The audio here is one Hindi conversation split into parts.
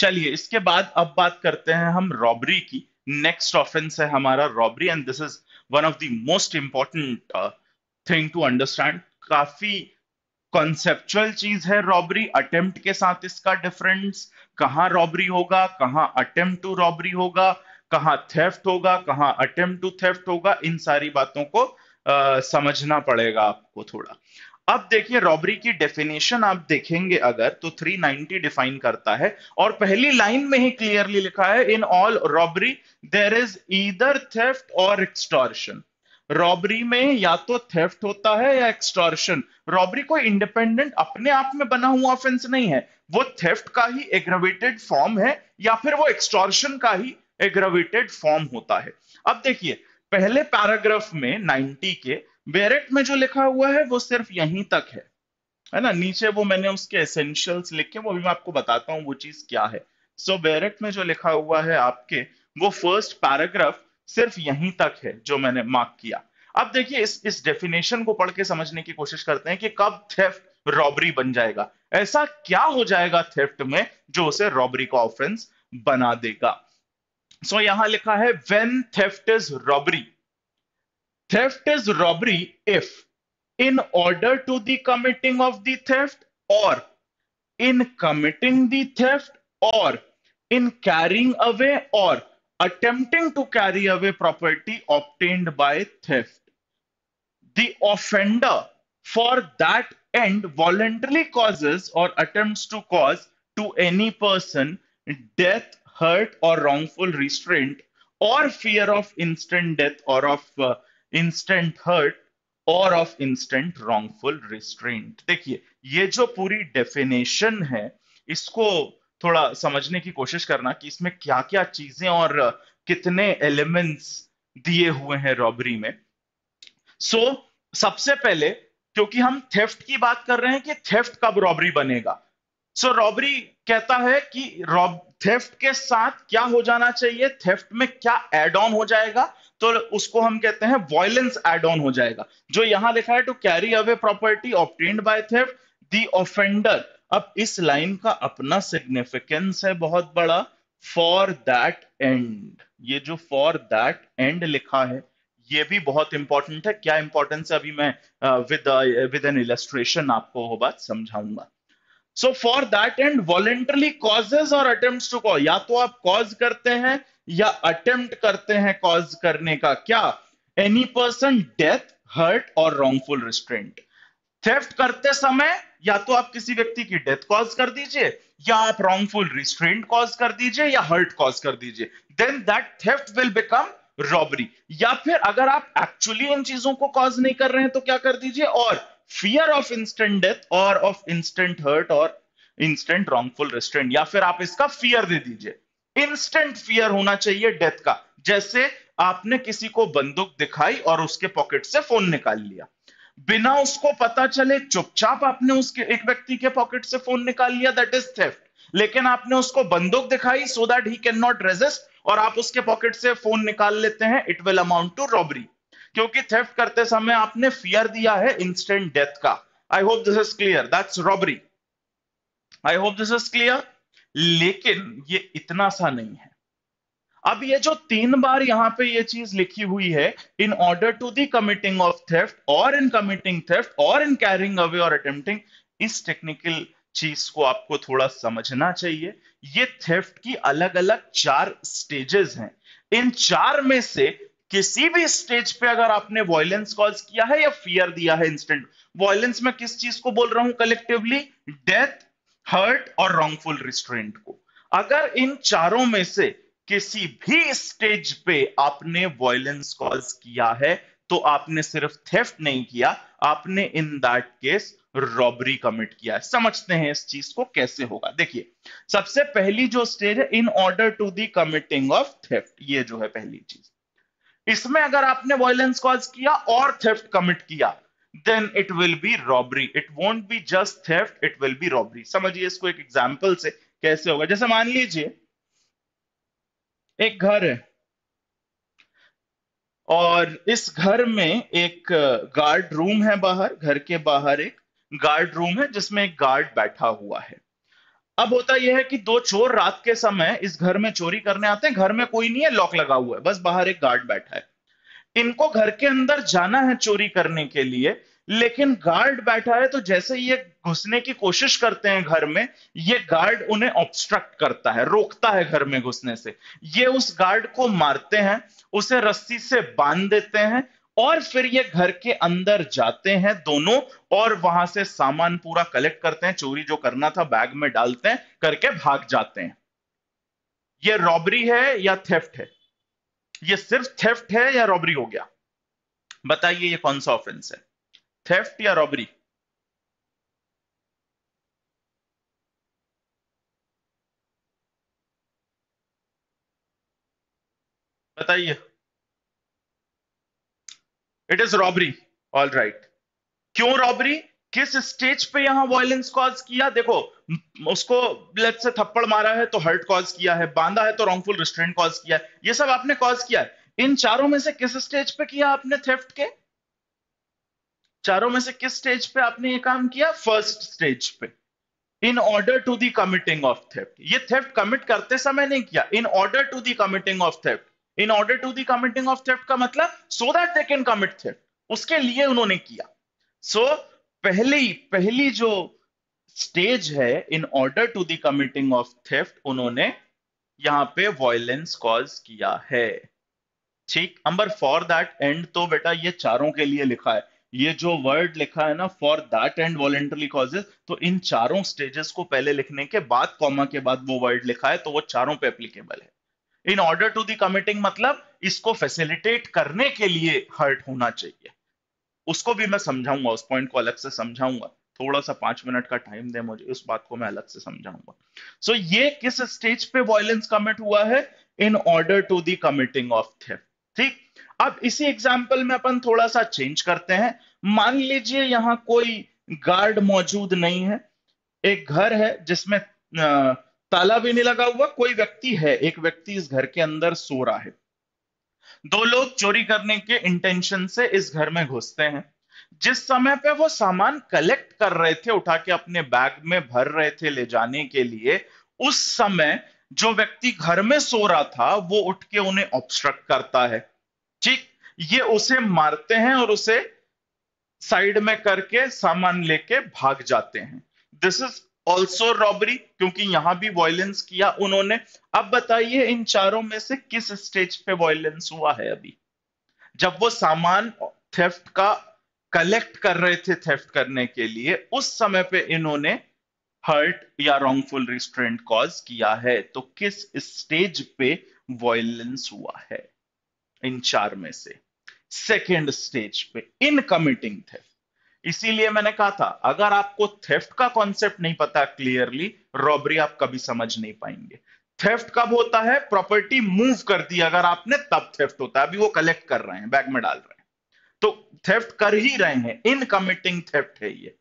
चलिए इसके बाद अब बात करते हैं हम रॉबरी की। नेक्स्ट ऑफेंस है हमारा robbery and this is one of the most important thing to understand. काफी कॉन्सेप्चुअल चीज है रॉबरी, अटेम्प्ट के साथ इसका डिफरेंस, कहाँ रॉबरी होगा, कहाँ अटेम्प्ट टू रॉबरी होगा, कहाँ थेफ्ट होगा, कहाँ अटेम्प्ट टू थेफ्ट होगा, इन सारी बातों को समझना पड़ेगा आपको थोड़ा। अब देखिए रॉबरी की डेफिनेशन आप देखेंगे अगर तो 390 डिफाइन करता है और पहली लाइन में ही क्लियरली लिखा है in all robbery there is either theft और एक्सटॉर्शन। रॉबरी में या तो थेफ्ट होता है या एक्सटॉर्शन। रॉबरी कोई इंडिपेंडेंट अपने आप में बना हुआ ऑफेंस नहीं है, वो थेफ्ट का ही एग्रेवेटेड फॉर्म है या फिर वो एक्सटॉर्शन का ही एग्रेवेटेड फॉर्म होता है। अब देखिए पहले पैराग्राफ में 90 के बेरेट में जो लिखा हुआ है वो सिर्फ यहीं तक है ना, नीचे वो मैंने उसके एसेंशियल्स लिखे, वो भी मैं आपको बताता हूँ वो चीज क्या है। सो बेरेट में जो लिखा हुआ है आपके वो फर्स्ट पैराग्राफ सिर्फ यहीं तक है जो मैंने मार्क किया। अब देखिए इस डेफिनेशन को पढ़ के समझने की कोशिश करते हैं कि कब थेफ्ट रॉबरी बन जाएगा, ऐसा क्या हो जाएगा थेफ्ट में जो उसे रॉबरी का ऑफेंस बना देगा। सो यहां लिखा है when theft is robbery, theft is robbery if in order to the committing of the theft और इन कमिटिंग द थेफ्ट और in carrying away or attempting to carry away property obtained by theft, the offender for that end voluntarily causes or attempts to cause to any person death, hurt or wrongful restraint or fear of instant death or of instant hurt or of instant wrongful restraint। देखिए ये जो पूरी definition है इसको थोड़ा समझने की कोशिश करना कि इसमें क्या क्या चीजें और कितने एलिमेंट्स दिए हुए हैं रॉबरी में। सो सबसे पहले क्योंकि हम थेफ्ट की बात कर रहे हैं कि थेफ्ट कब रॉबरी बनेगा। सो रॉबरी कहता है कि थेफ्ट के साथ क्या हो जाना चाहिए, थेफ्ट में क्या एड ऑन हो जाएगा, तो उसको हम कहते हैं वॉयलेंस एड ऑन हो जाएगा। जो यहां लिखा है to carry away property obtained by theft the offender, अब इस लाइन का अपना सिग्निफिकेंस है बहुत बड़ा। फॉर दैट एंड, ये जो फॉर दैट एंड लिखा है ये भी बहुत इंपॉर्टेंट है। क्या इंपॉर्टेंस है अभी मैं विद एन इलस्ट्रेशन आपको वो बात समझाऊंगा। So for that and voluntarily causes और अटेम्प्ट्स टू कॉज, या तो आप कॉज करते हैं या अटेम्प्ट करते हैं कॉज करने का, क्या एनी पर्सन डेथ, हर्ट और रॉन्गफुल रिस्ट्रेंट। थेफ्ट करते समय या तो आप किसी व्यक्ति की डेथ कॉज कर दीजिए या आप रॉन्गफुल रिस्ट्रेंट कॉज कर दीजिए या हर्ट कॉज कर दीजिए, then that theft will become robbery. या फिर अगर आप एक्चुअली इन चीजों को कॉज नहीं कर रहे हैं तो क्या कर दीजिए, और फियर ऑफ इंस्टेंट डेथ और ऑफ इंस्टेंट हर्ट और इंस्टेंट रॉन्गफुल रिस्ट्रेंट, या फिर आप इसका फियर दे दीजिए। इंस्टेंट फियर होना चाहिए डेथ का, जैसे आपने किसी को बंदूक दिखाई और उसके पॉकेट से फोन निकाल लिया, बिना उसको पता चले चुपचाप आपने उसके एक व्यक्ति के पॉकेट से फोन निकाल लिया, दैट इज थेफ्ट। लेकिन आपने उसको बंदूक दिखाई so that he can not resist और आप उसके पॉकेट से फोन निकाल लेते हैं, it will amount to robbery, क्योंकि थेफ्ट करते समय आपने फियर दिया है इंस्टेंट डेथ का। I hope this is clear, that's robbery. I hope this is clear. लेकिन ये इतना सा नहीं है। अब ये जो 3 बार यहाँ पे ये चीज लिखी हुई है in order to the committing of theft और इन कमिटिंग थेफ्ट और इन कैरिंग अवे और अटेम्प्टिंग, इस टेक्निकल चीज को आपको थोड़ा समझना चाहिए। ये थेफ्ट की अलग अलग 4 स्टेजेस हैं। इन 4 में से किसी भी स्टेज पे अगर आपने वॉयलेंस कॉज किया है या फियर दिया है इंस्टेंट, वॉयलेंस में किस चीज को बोल रहा हूं कलेक्टिवली, डेथ, हर्ट और रॉन्गफुल रिस्ट्रेंट को। अगर इन 4 में से किसी भी स्टेज पे आपने वॉयलेंस कॉज किया है तो आपने सिर्फ थेफ्ट नहीं किया, आपने in that case robbery commit किया है। समझते हैं इस चीज को कैसे होगा। देखिए सबसे पहली जो स्टेज है in order to the committing of theft, ये जो है पहली चीज, इसमें अगर आपने वॉयलेंस कॉज किया और थेफ्ट कमिट किया then it will be robbery, it won't be just theft, it will be robbery. समझिए इसको एक एग्जाम्पल से कैसे होगा। जैसे मान लीजिए एक घर है और इस घर में एक गार्ड रूम है बाहर, घर के बाहर एक गार्ड रूम है जिसमें एक गार्ड बैठा हुआ है। अब होता यह है कि दो चोर रात के समय इस घर में चोरी करने आते हैं। घर में कोई नहीं है, लॉक लगा हुआ है, बस बाहर एक गार्ड बैठा है। इनको घर के अंदर जाना है चोरी करने के लिए, लेकिन गार्ड बैठा है, तो जैसे ये घुसने की कोशिश करते हैं घर में, ये गार्ड उन्हें ऑब्स्ट्रक्ट करता है, रोकता है घर में घुसने से। ये उस गार्ड को मारते हैं, उसे रस्सी से बांध देते हैं और फिर ये घर के अंदर जाते हैं दोनों और वहां से सामान पूरा कलेक्ट करते हैं, चोरी जो करना था बैग में डालते हैं, करके भाग जाते हैं। ये रॉबरी है या थेफ्ट है? ये सिर्फ थेफ्ट है या रॉबरी हो गया? बताइए ये कौन सा ऑफेंस है, थेफ्ट या रॉबरी? बताइए। It is robbery, all right. क्यों रॉबरी? किस स्टेज पे यहां वायलेंस कॉज किया? देखो, उसको लेट्स से थप्पड़ मारा है तो हर्ट कॉज किया है, बांधा है तो रॉन्गफुल रिस्ट्रेंट कॉज किया है, ये सब आपने कॉज किया है। इन चारों में से किस स्टेज पे किया आपने थेफ्ट के? चारों में से किस स्टेज पे आपने ये काम किया? फर्स्ट स्टेज पे, in order to the committing of theft. ये थेफ्ट कमिट करते समय नहीं किया, in order to the committing of theft. In order to the committing of theft का मतलब so that they can commit theft, उसके लिए उन्होंने किया। सो पहली जो स्टेज है in order to the committing of theft, उन्होंने यहां पे वॉयलेंस कॉज किया है। ठीक, अंबर फॉर दैट एंड, तो बेटा ये चारों के लिए लिखा है, ये जो वर्ड लिखा है ना for that end voluntary causes, तो इन चारों स्टेजेस को पहले लिखने के बाद कॉमा के बाद वो वर्ड लिखा है, तो वो चारों पे एप्लीकेबल है। In order to the committing मतलब इसको फैसिलिटेट करने के लिए हर्ट होना चाहिए। उसको भी मैं समझाऊंगा, उस पॉइंट को अलग से समझाऊंगा, थोड़ा सा 5 मिनट का टाइम दे मुझे, उस बात को मैं अलग से समझाऊंगा। सो ये किस स्टेज पे वॉयलेंस कमिट हुआ है? In order to the committing of theft. ठीक, अब इसी एग्जांपल में अपन थोड़ा सा चेंज करते हैं। मान लीजिए यहाँ कोई गार्ड मौजूद नहीं है, एक घर है जिसमें ताला भी नहीं लगा हुआ, कोई व्यक्ति है, एक व्यक्ति इस घर के अंदर सो रहा है। दो लोग चोरी करने के इंटेंशन से इस घर में घुसते हैं। जिस समय पे वो सामान कलेक्ट कर रहे थे, उठा के अपने बैग में भर रहे थे ले जाने के लिए, उस समय जो व्यक्ति घर में सो रहा था वो उठ के उन्हें ऑब्स्ट्रक्ट करता है। ठीक, ये उसे मारते हैं और उसे साइड में करके सामान लेके भाग जाते हैं। दिस इज ऑल्सो रॉबरी, क्योंकि यहां भी वॉयलेंस किया उन्होंने। अब बताइए इन चारों में से किस स्टेज पे वॉयलेंस हुआ है? अभी जब वो सामान थेफ्ट का कलेक्ट कर रहे थे थेफ्ट करने के लिए, उस समय पे इन्होंने हर्ट या रॉन्गफुल रिस्ट्रेंट कॉज किया है। तो किस स्टेज पे वॉयलेंस हुआ है इन चार में से? सेकेंड स्टेज पे, इन कमिटिंग थेफ्ट। इसीलिए मैंने कहा था अगर आपको थेफ्ट का कॉन्सेप्ट नहीं पता क्लियरली, रॉबरी आप कभी समझ नहीं पाएंगे। थेफ्ट कब होता है? प्रॉपर्टी मूव कर दी अगर आपने, तब थेफ्ट होता है। अभी वो कलेक्ट कर रहे हैं, बैग में डाल रहे हैं, तो थेफ्ट कर ही रहे हैं, इन कमिटिंग थेफ्ट है ये।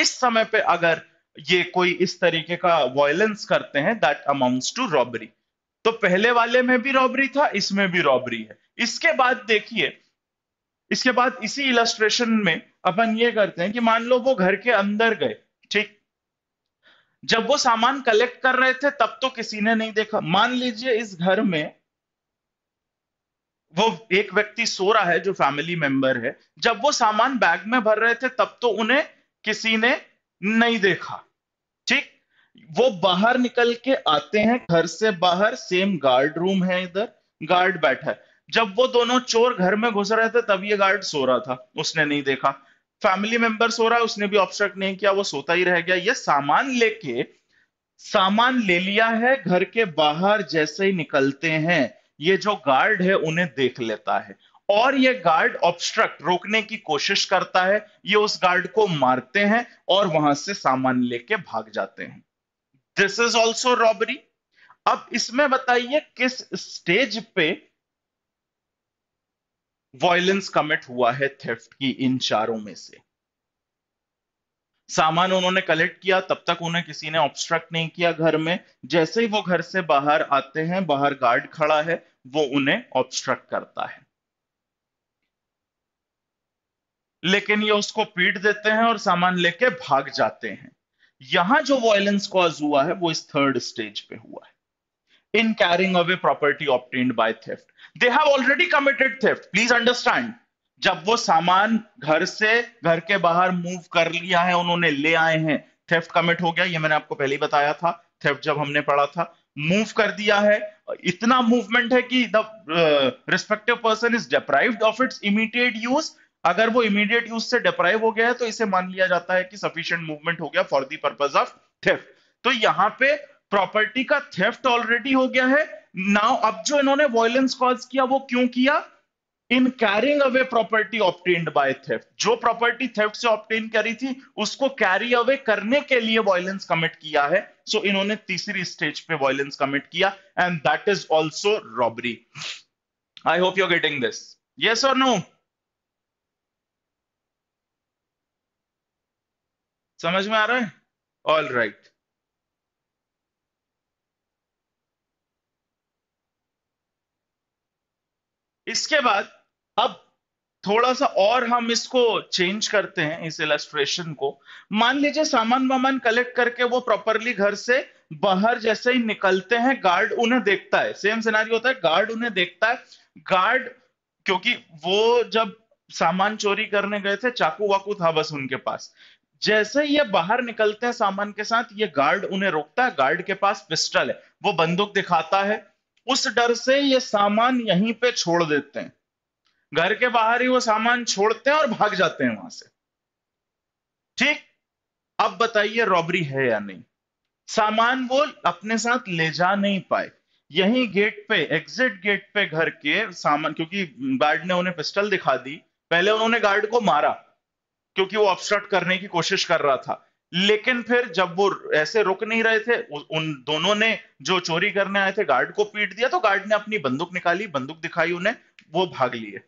इस समय पे अगर ये कोई इस तरीके का वॉयलेंस करते हैं, दैट अमाउंट्स टू रॉबरी। तो पहले वाले में भी रॉबरी था, इसमें भी रॉबरी है। इसके बाद देखिए, इसके बाद इसी इलस्ट्रेशन में अपन ये करते हैं कि मान लो वो घर के अंदर गए। ठीक, जब वो सामान कलेक्ट कर रहे थे तब तो किसी ने नहीं देखा। मान लीजिए इस घर में वो एक व्यक्ति सो रहा है जो फैमिली मेंबर है, जब वो सामान बैग में भर रहे थे तब तो उन्हें किसी ने नहीं देखा। ठीक, वो बाहर निकल के आते हैं घर से बाहर, सेम गार्ड रूम है, इधर गार्ड बैठा है। जब वो दोनों चोर घर में घुस रहे थे तब ये गार्ड सो रहा था, उसने नहीं देखा। फैमिली मेंबर सो रहा है, उसने भी ऑब्स्ट्रक्ट नहीं किया, वो सोता ही रह गया। ये सामान ले लिया है, घर के बाहर जैसे ही निकलते हैं ये जो गार्ड है उन्हें देख लेता है और ये गार्ड ऑब्स्ट्रक्ट रोकने की कोशिश करता है। ये उस गार्ड को मारते हैं और वहां से सामान लेके भाग जाते हैं। This is also robbery. अब इसमें बताइए किस स्टेज पे वॉयलेंस कमिट हुआ है थेफ्ट की? इन चारों में से सामान उन्होंने कलेक्ट किया, तब तक उन्हें किसी ने ऑब्स्ट्रक्ट नहीं किया घर में। जैसे ही वो घर से बाहर आते हैं, बाहर गार्ड खड़ा है, वो उन्हें ऑब्स्ट्रक्ट करता है, लेकिन ये उसको पीट देते हैं और सामान लेके भाग जाते हैं। यहां जो वायलेंस कॉज हुआ है वो इस थर्ड स्टेज पे हुआ है, in carrying away property obtained by theft. They have already committed theft, please understand. जब वो सामान घर से घर के बाहर मूव कर लिया है, उन्होंने ले आए हैं, थेफ्ट कमिट हो गया। ये मैंने आपको पहले ही बताया था, थेफ्ट जब हमने पढ़ा था। मूव कर दिया है, इतना मूवमेंट है कि the respective person is deprived of its immediate use. अगर वो इमीडिएट यूज से डिप्राइव हो गया है तो इसे मान लिया जाता है कि सफिशिएंट मूवमेंट हो गया for the purpose of theft. तो यहाँ पे प्रॉपर्टी का थेफ्ट ऑलरेडी हो गया है। नाउ अब जो इन्होंने वायलेंस कॉज किया वो क्यों किया? In carrying away property obtained by theft. जो प्रॉपर्टी थेफ्ट से ऑब्टेन करी थी उसको कैरी अवे करने के लिए वायलेंस कमिट किया है। सो इन्होंने तीसरी स्टेज पे वायलेंस कमिट किया, and that is also robbery. I hope you are getting this, yes or no? समझ में आ रहा है? All right. इसके बाद अब थोड़ा सा और हम इसको चेंज करते हैं, इस इलस्ट्रेशन को। मान लीजिए सामान वामान कलेक्ट करके वो प्रॉपरली घर से बाहर जैसे ही निकलते हैं, गार्ड उन्हें देखता है। सेम सिनेरियो होता है, गार्ड उन्हें देखता है। गार्ड, क्योंकि वो जब सामान चोरी करने गए थे चाकू वाकू था बस उनके पास, जैसे ये बाहर निकलते हैं सामान के साथ, ये गार्ड उन्हें रोकता है। गार्ड के पास पिस्टल है, वो बंदूक दिखाता है। उस डर से ये सामान यहीं पे छोड़ देते हैं, घर के बाहर ही वो सामान छोड़ते हैं और भाग जाते हैं वहां से। ठीक, अब बताइए रॉबरी है या नहीं? सामान वो अपने साथ ले जा नहीं पाए, यहीं गेट पे, एग्जिट गेट पे घर के सामान, क्योंकि गार्ड ने उन्हें पिस्टल दिखा दी। पहले उन्होंने गार्ड को मारा क्योंकि वो ऑब्स्ट्रक्ट करने की कोशिश कर रहा था, लेकिन फिर जब वो ऐसे रुक नहीं रहे थे, उन दोनों ने जो चोरी करने आए थे गार्ड को पीट दिया, तो गार्ड ने अपनी बंदूक निकाली, बंदूक दिखाई उन्हें, वो भाग लिए,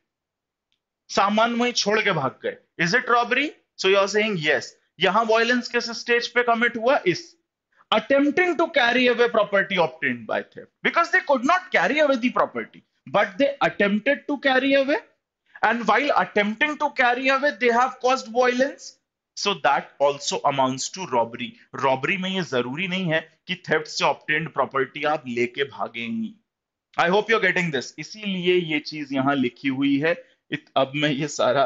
सामान वहीं छोड़ के भाग गए। Is it robbery? So you are saying yes. यहां वायलेंस किस स्टेज पे कमिट हुआ? इस attempting to carry away property obtained by theft, because they could not carry away the property but they attempted to carry away, and while attempting to carry away they have caused violence. So that also amounts to robbery. Robbery में ये जरूरी नहीं है कि theft से obtained property आप लेके भागेंगी। I hope you're getting this. इसीलिए ये चीज यहाँ लिखी हुई है। अब मैं ये सारा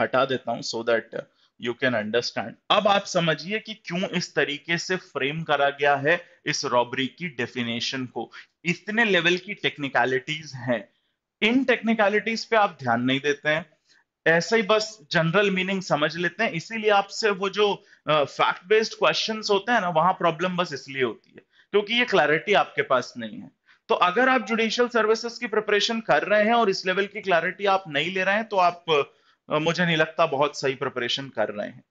हटा देता हूं so that you can understand. अब आप समझिए कि क्यों इस तरीके से फ्रेम करा गया है इस रॉबरी की डेफिनेशन को। इतने लेवल की टेक्निकलिटीज हैं, इन टेक्निकलिटीज पे आप ध्यान नहीं देते हैं, ऐसे ही बस जनरल मीनिंग समझ लेते हैं। इसीलिए आपसे वो जो फैक्ट बेस्ड क्वेश्चंस होते हैं ना, वहां प्रॉब्लम बस इसलिए होती है क्योंकि ये क्लैरिटी आपके पास नहीं है। तो अगर आप जुडिशियल सर्विसेज की प्रिपरेशन कर रहे हैं और इस लेवल की क्लैरिटी आप नहीं ले रहे हैं, तो आप मुझे नहीं लगता बहुत सही प्रिपरेशन कर रहे हैं।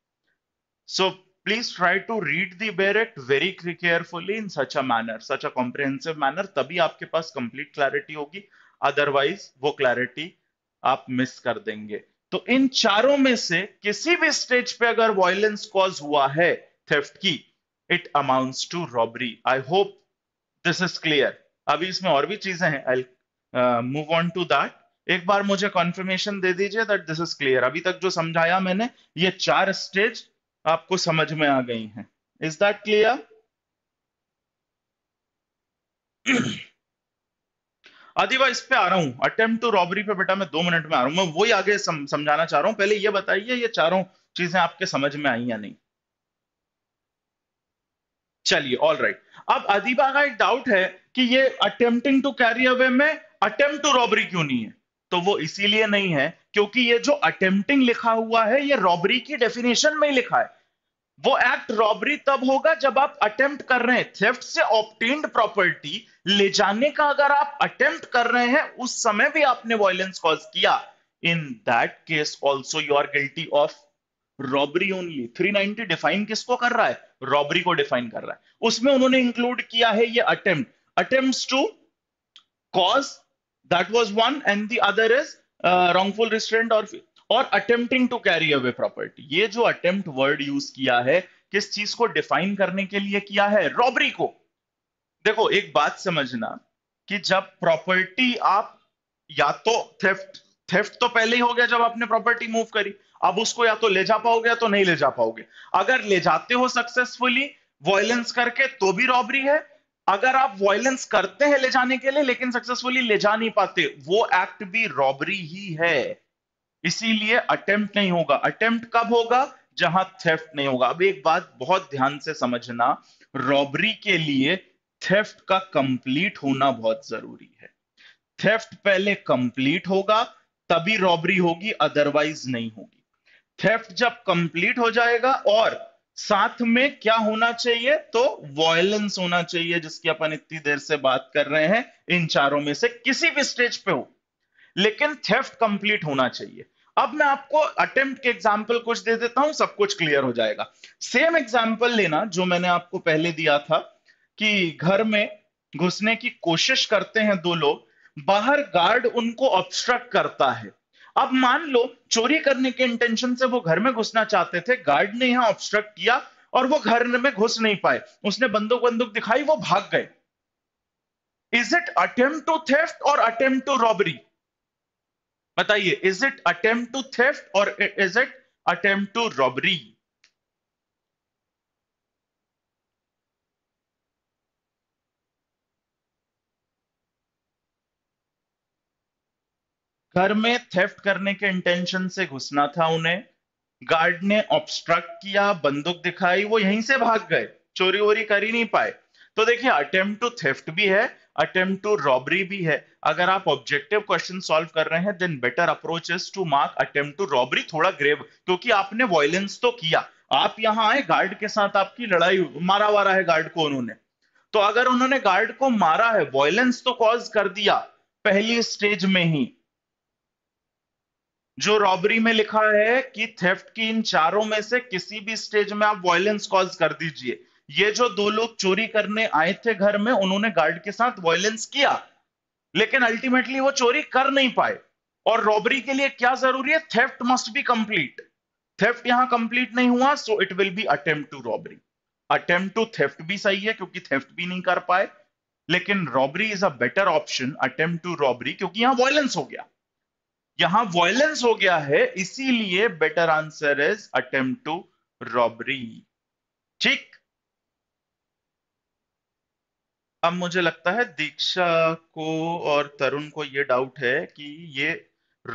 So please try to read the bare act very carefully in such a manner, such a comprehensive manner, तभी आपके पास कंप्लीट क्लैरिटी होगी, अदरवाइज वो क्लैरिटी आप मिस कर देंगे। तो इन चारों में से किसी भी स्टेज पे अगर वायलेंस कॉज हुआ है थेफ्ट की, it amounts to robbery. I hope this is clear. अभी इसमें और भी चीजें हैं, I move on to that. एक बार मुझे कॉन्फर्मेशन दे दीजिए दैट दिस इज क्लियर। अभी तक जो समझाया मैंने, ये चार स्टेज आपको समझ में आ गई हैं। Is that clear? आदिवा, इस पे आ रहा हूं, अटेम्प्ट टू रॉबरी पे बेटा मैं 2 मिनट में आ रहा हूं, मैं वही आगे समझाना चाह रहा हूं। पहले ये बताइए ये चारों चीजें आपके समझ में आई या नहीं? चलिए, ऑल राइट। अब आदिवा का एक डाउट है कि ये अटेम्प्टिंग टू कैरी अवे में अटेम्प्ट टू रॉबरी क्यों नहीं है? तो वो इसीलिए नहीं है क्योंकि ये जो अटेम्प्टिंग लिखा हुआ है ये रॉबरी की डेफिनेशन में ही लिखा है। वो एक्ट रॉबरी तब होगा जब आप अटेम्प्ट कर रहे हैं, थेफ्ट से ऑब्टेन्ड प्रॉपर्टी ले जाने का अगर आप अटेम्प्ट कर रहे हैं, उस समय भी आपने वायलेंस कॉज किया, in that case also you are guilty of robbery only. 390 define किसको कर रहा है? रॉबरी को डिफाइन कर रहा है। उसमें उन्होंने इंक्लूड किया है ये attempt, attempts to cause, that was one, and the other is wrongful restraint or attempting to carry away property. ये जो अटेम्प्ट वर्ड यूज किया है किस चीज को डिफाइन करने के लिए किया है? रॉबरी को। देखो एक बात समझना कि जब प्रॉपर्टी आप या तो थेफ्ट थेफ्ट तो पहले ही हो गया जब आपने प्रॉपर्टी मूव करी, अब उसको या तो ले जा पाओगे या तो नहीं ले जा पाओगे। अगर ले जाते हो सक्सेसफुली वॉयलेंस करके तो भी रॉबरी है। अगर आप वॉयलेंस करते हैं ले जाने के लिए लेकिन सक्सेसफुली ले जा नहीं पाते, वो एक्ट भी रॉबरी ही है। इसीलिए अटेम्प्ट नहीं होगा। अटेम्प्ट कब होगा? जहां थेफ्ट नहीं होगा। अब एक बात बहुत ध्यान से समझना, रॉबरी के लिए थेफ्ट का कंप्लीट होना बहुत जरूरी है। थेफ्ट पहले कंप्लीट होगा तभी रॉबरी होगी, अदरवाइज नहीं होगी। थेफ्ट जब कंप्लीट हो जाएगा और साथ में क्या होना चाहिए, तो वॉयलेंस होना चाहिए, जिसकी अपन इतनी देर से बात कर रहे हैं। इन चारों में से किसी भी स्टेज पे हो, लेकिन थेफ्ट कंप्लीट होना चाहिए। अब मैं आपको अटेम्प्ट के एग्जाम्पल कुछ दे देता हूं, सब कुछ क्लियर हो जाएगा। सेम एग्जाम्पल लेना जो मैंने आपको पहले दिया था कि घर में घुसने की कोशिश करते हैं दो लोग, बाहर गार्ड उनको ऑब्स्ट्रक्ट करता है। अब मान लो चोरी करने के इंटेंशन से वो घर में घुसना चाहते थे, गार्ड ने यहाँ ऑब्स्ट्रक्ट किया और वो घर में घुस नहीं पाए, उसने बंदूक दिखाई, वो भाग गए। Is it attempt to theft or attempt to robbery? बताइए, is it attempt to theft or is it attempt to robbery? घर में थेफ्ट करने के इंटेंशन से घुसना था उन्हें, गार्ड ने ऑब्स्ट्रक्ट किया, बंदूक दिखाई, वो यहीं से भाग गए, चोरी वोरी कर ही नहीं पाए। तो देखिए, अटेम्प्ट टू थेफ्ट भी है, अटेम्प्ट टू रॉबरी भी है। अगर आप ऑब्जेक्टिव क्वेश्चन सॉल्व कर रहे हैं, then better approach is to mark attempt to robbery थोड़ा ग्रेव, क्योंकि आपने वॉयलेंस तो किया, आप यहाँ आए, गार्ड के साथ आपकी लड़ाई, मारा वारा है गार्ड को उन्होंने, तो अगर उन्होंने गार्ड को मारा है, वॉयलेंस तो कॉज कर दिया पहली स्टेज में ही। जो रॉबरी में लिखा है कि थेफ्ट की इन चारों में से किसी भी स्टेज में आप वॉयलेंस कॉज कर दीजिए। ये जो दो लोग चोरी करने आए थे घर में, उन्होंने गार्ड के साथ वॉयलेंस किया, लेकिन अल्टीमेटली वो चोरी कर नहीं पाए। और रॉबरी के लिए क्या जरूरी है? Theft must be complete. Theft यहां कंप्लीट नहीं हुआ, so it will be attempt to robbery. Attempt to theft भी सही है क्योंकि थेफ्ट भी नहीं कर पाए, लेकिन robbery is a better option attempt to robbery, क्योंकि यहां वॉयलेंस हो गया, यहां वॉयलेंस हो गया है, इसीलिए better answer is attempt to robbery. ठीक, अब मुझे लगता है दीक्षा को और तरुण को ये डाउट है कि ये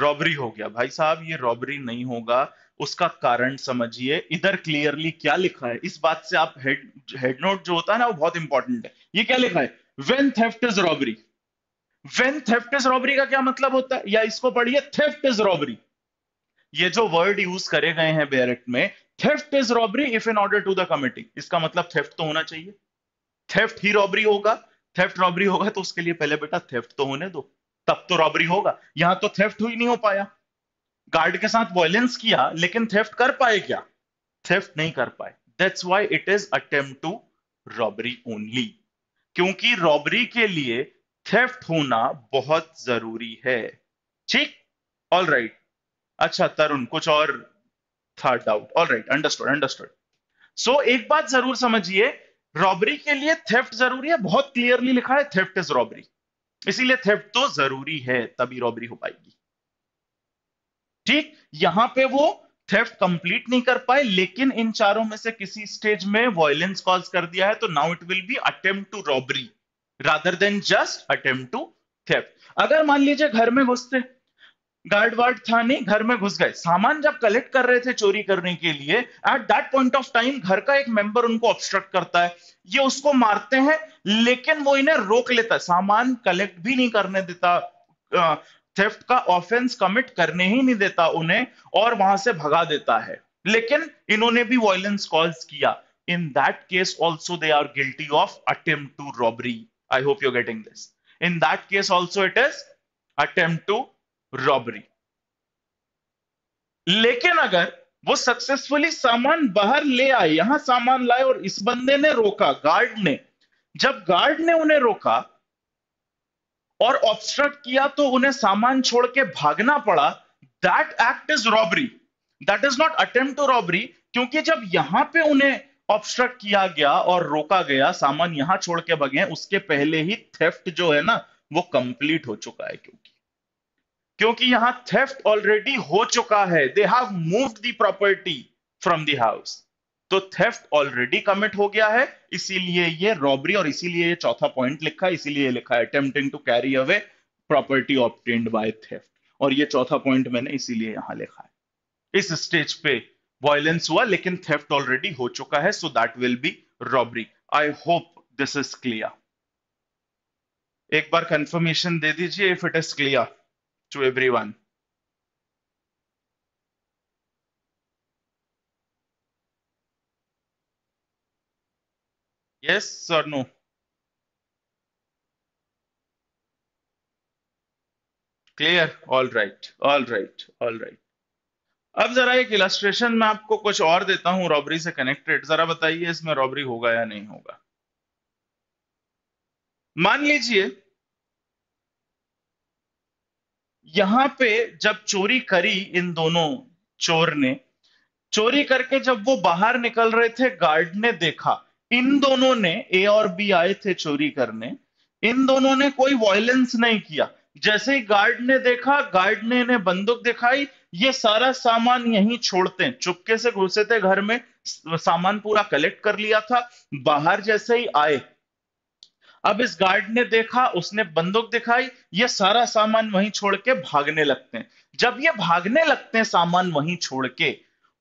रॉबरी हो गया। भाई साहब, ये रॉबरी नहीं होगा। उसका कारण समझिए, इधर क्लियरली क्या लिखा है, इस बात से आप हेड नोट जो होता है ना, वो बहुत इंपॉर्टेंट है। ये क्या लिखा है? When theft is robbery. When theft is robbery का क्या मतलब होता है, या इसको पढ़िए theft is robbery। ये जो वर्ड यूज करे गए हैं बैरेक्ट में, theft is robbery if in order to the committee, इसका मतलब theft तो होना चाहिए, theft ही robbery होगा। theft robbery होगा तो उसके लिए पहले बेटा theft तो होने दो, तब तो robbery होगा। यहां तो theft हुई नहीं, हो पाया, गार्ड के साथ violence किया, लेकिन theft कर पाए क्या? theft नहीं कर पाए। that's why it is attempt to robbery only, क्योंकि robbery के लिए थेफ्ट होना बहुत जरूरी है। ठीक, ऑल राइट। अच्छा तरुण, कुछ और था doubt? All right, understood understood. So एक बात जरूर समझिए, रॉबरी के लिए थेफ्ट जरूरी है, बहुत क्लियरली लिखा है थेफ्ट इज रॉबरी, इसीलिए थेफ्ट तो जरूरी है, तभी रॉबरी हो पाएगी। ठीक, यहां पे वो थेफ्ट कंप्लीट नहीं कर पाए, लेकिन इन चारों में से किसी स्टेज में वॉयलेंस कॉज कर दिया है, तो now it will be attempt to robbery rather than just attempt to theft. अगर मान लीजिए घर में घुसते, गार्ड वार्ड था नहीं, घर में घुस गए, सामान जब कलेक्ट कर रहे थे चोरी करने के लिए, at that point of time घर का एक मेंबर उनको ऑब्स्ट्रक्ट करता है, ये उसको मारते हैं, लेकिन वो इन्हें रोक लेता है, सामान कलेक्ट भी नहीं करने देता, थेफ्ट का ऑफेंस कमिट करने ही नहीं देता उन्हें, और वहां से भगा देता है, लेकिन इन्होंने भी वॉयलेंस कॉज किया। In that case also they are guilty of attempt to robbery. I hope you're getting this. In that case also it is attempt to robbery. लेकिन अगर वो सक्सेसफुली सामान बाहर ले आए, यहां सामान लाए और इस बंदे ने रोका, गार्ड ने, जब गार्ड ने उन्हें रोका और ऑब्स्ट्रक्ट किया तो उन्हें सामान छोड़ के भागना पड़ा, that act is robbery, that is not attempt to robbery. क्योंकि जब यहां पे उन्हें ऑब्स्ट्रक्ट किया गया और रोका गया, सामान यहां छोड़ के भगे, उसके पहले ही थेफ्ट जो है ना वो कंप्लीट हो चुका है, क्योंकि क्योंकि यहां थेफ्ट ऑलरेडी हो चुका है, they have moved the property from the house, तो थेफ्ट ऑलरेडी कमिट हो गया है, इसीलिए ये रॉबरी, और इसीलिए ये चौथा पॉइंट लिखा है, इसीलिए लिखा है attempting to carry away property obtained by theft, और ये चौथा पॉइंट मैंने इसीलिए यहां लिखा है। इस स्टेज पे वायलेंस हुआ लेकिन थेफ्ट ऑलरेडी हो चुका है, so that will be robbery. I hope this is clear. एक बार कंफर्मेशन दे दीजिए if it is clear to everyone। Yes or no? Clear? All right, all right, all right। अब जरा एक इलस्ट्रेशन में आपको कुछ और देता हूं रॉबरी से कनेक्टेड, जरा बताइए इसमें रॉबरी होगा या नहीं होगा। मान लीजिए यहां पे जब चोरी करी इन दोनों चोर ने, चोरी करके जब वो बाहर निकल रहे थे गार्ड ने देखा, इन दोनों ने, ए और बी आए थे चोरी करने, इन दोनों ने कोई वायलेंस नहीं किया, जैसे ही गार्ड ने देखा, गार्ड ने इन्हें बंदूक दिखाई, ये सारा सामान यहीं छोड़ते हैं, चुपके से घुसे थे घर में, सामान पूरा कलेक्ट कर लिया था, बाहर जैसे ही आए, अब इस गार्ड ने देखा, उसने बंदूक दिखाई, ये सारा सामान वहीं छोड़ के भागने लगते हैं। जब ये भागने लगते हैं सामान वहीं छोड़ के,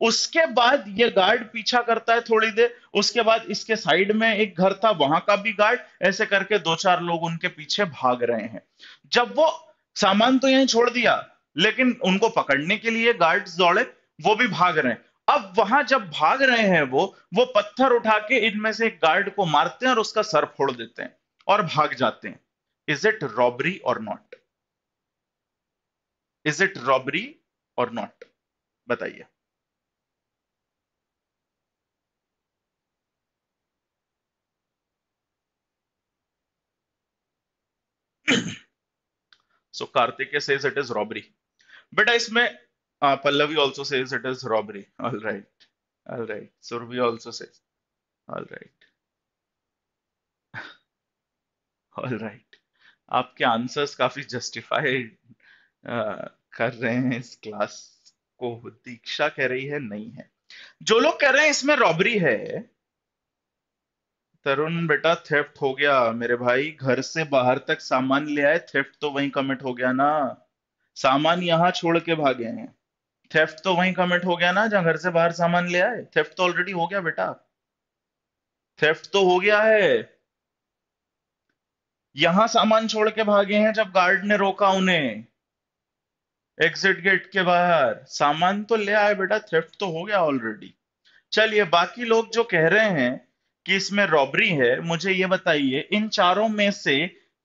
उसके बाद ये गार्ड पीछा करता है थोड़ी देर, उसके बाद इसके साइड में एक घर था वहां का भी गार्ड, ऐसे करके दो चार लोग उनके पीछे भाग रहे हैं। जब वो सामान तो यहीं छोड़ दिया लेकिन उनको पकड़ने के लिए गार्ड्स दौड़े, वो भी भाग रहे हैं। अब वहां जब भाग रहे हैं वो पत्थर उठा के इनमें से एक गार्ड को मारते हैं और उसका सर फोड़ देते हैं और भाग जाते हैं। Is it robbery or not? Is it robbery or not? बताइए। So Kartik says it is robbery बेटा, इसमें Pallavi also says it is robbery. All right, all right. Surabhi also says, all right, all right. आपके आंसर्स काफी जस्टिफाइड कर रहे हैं इस क्लास को। दीक्षा कह रही है नहीं है, जो लोग कह रहे हैं इसमें रॉबरी है। तरुण बेटा थेफ्ट हो गया मेरे भाई, घर से बाहर तक सामान ले आए, थेफ्ट तो वहीं कमिट हो गया ना, सामान यहाँ छोड़ के भागे हैं, थेफ्ट तो वहीं कमिट हो गया ना जहाँ घर से बाहर सामान ले आए, थेफ्ट तो ऑलरेडी हो गया बेटा, थेफ्ट तो हो गया है। यहां सामान छोड़ के भागे हैं जब गार्ड ने रोका उन्हें एग्जिट गेट के बाहर, सामान तो ले आए बेटा, थेफ्ट तो हो गया ऑलरेडी। चलिए बाकी लोग जो कह रहे हैं कि इसमें रॉबरी है, मुझे ये बताइए इन चारों में से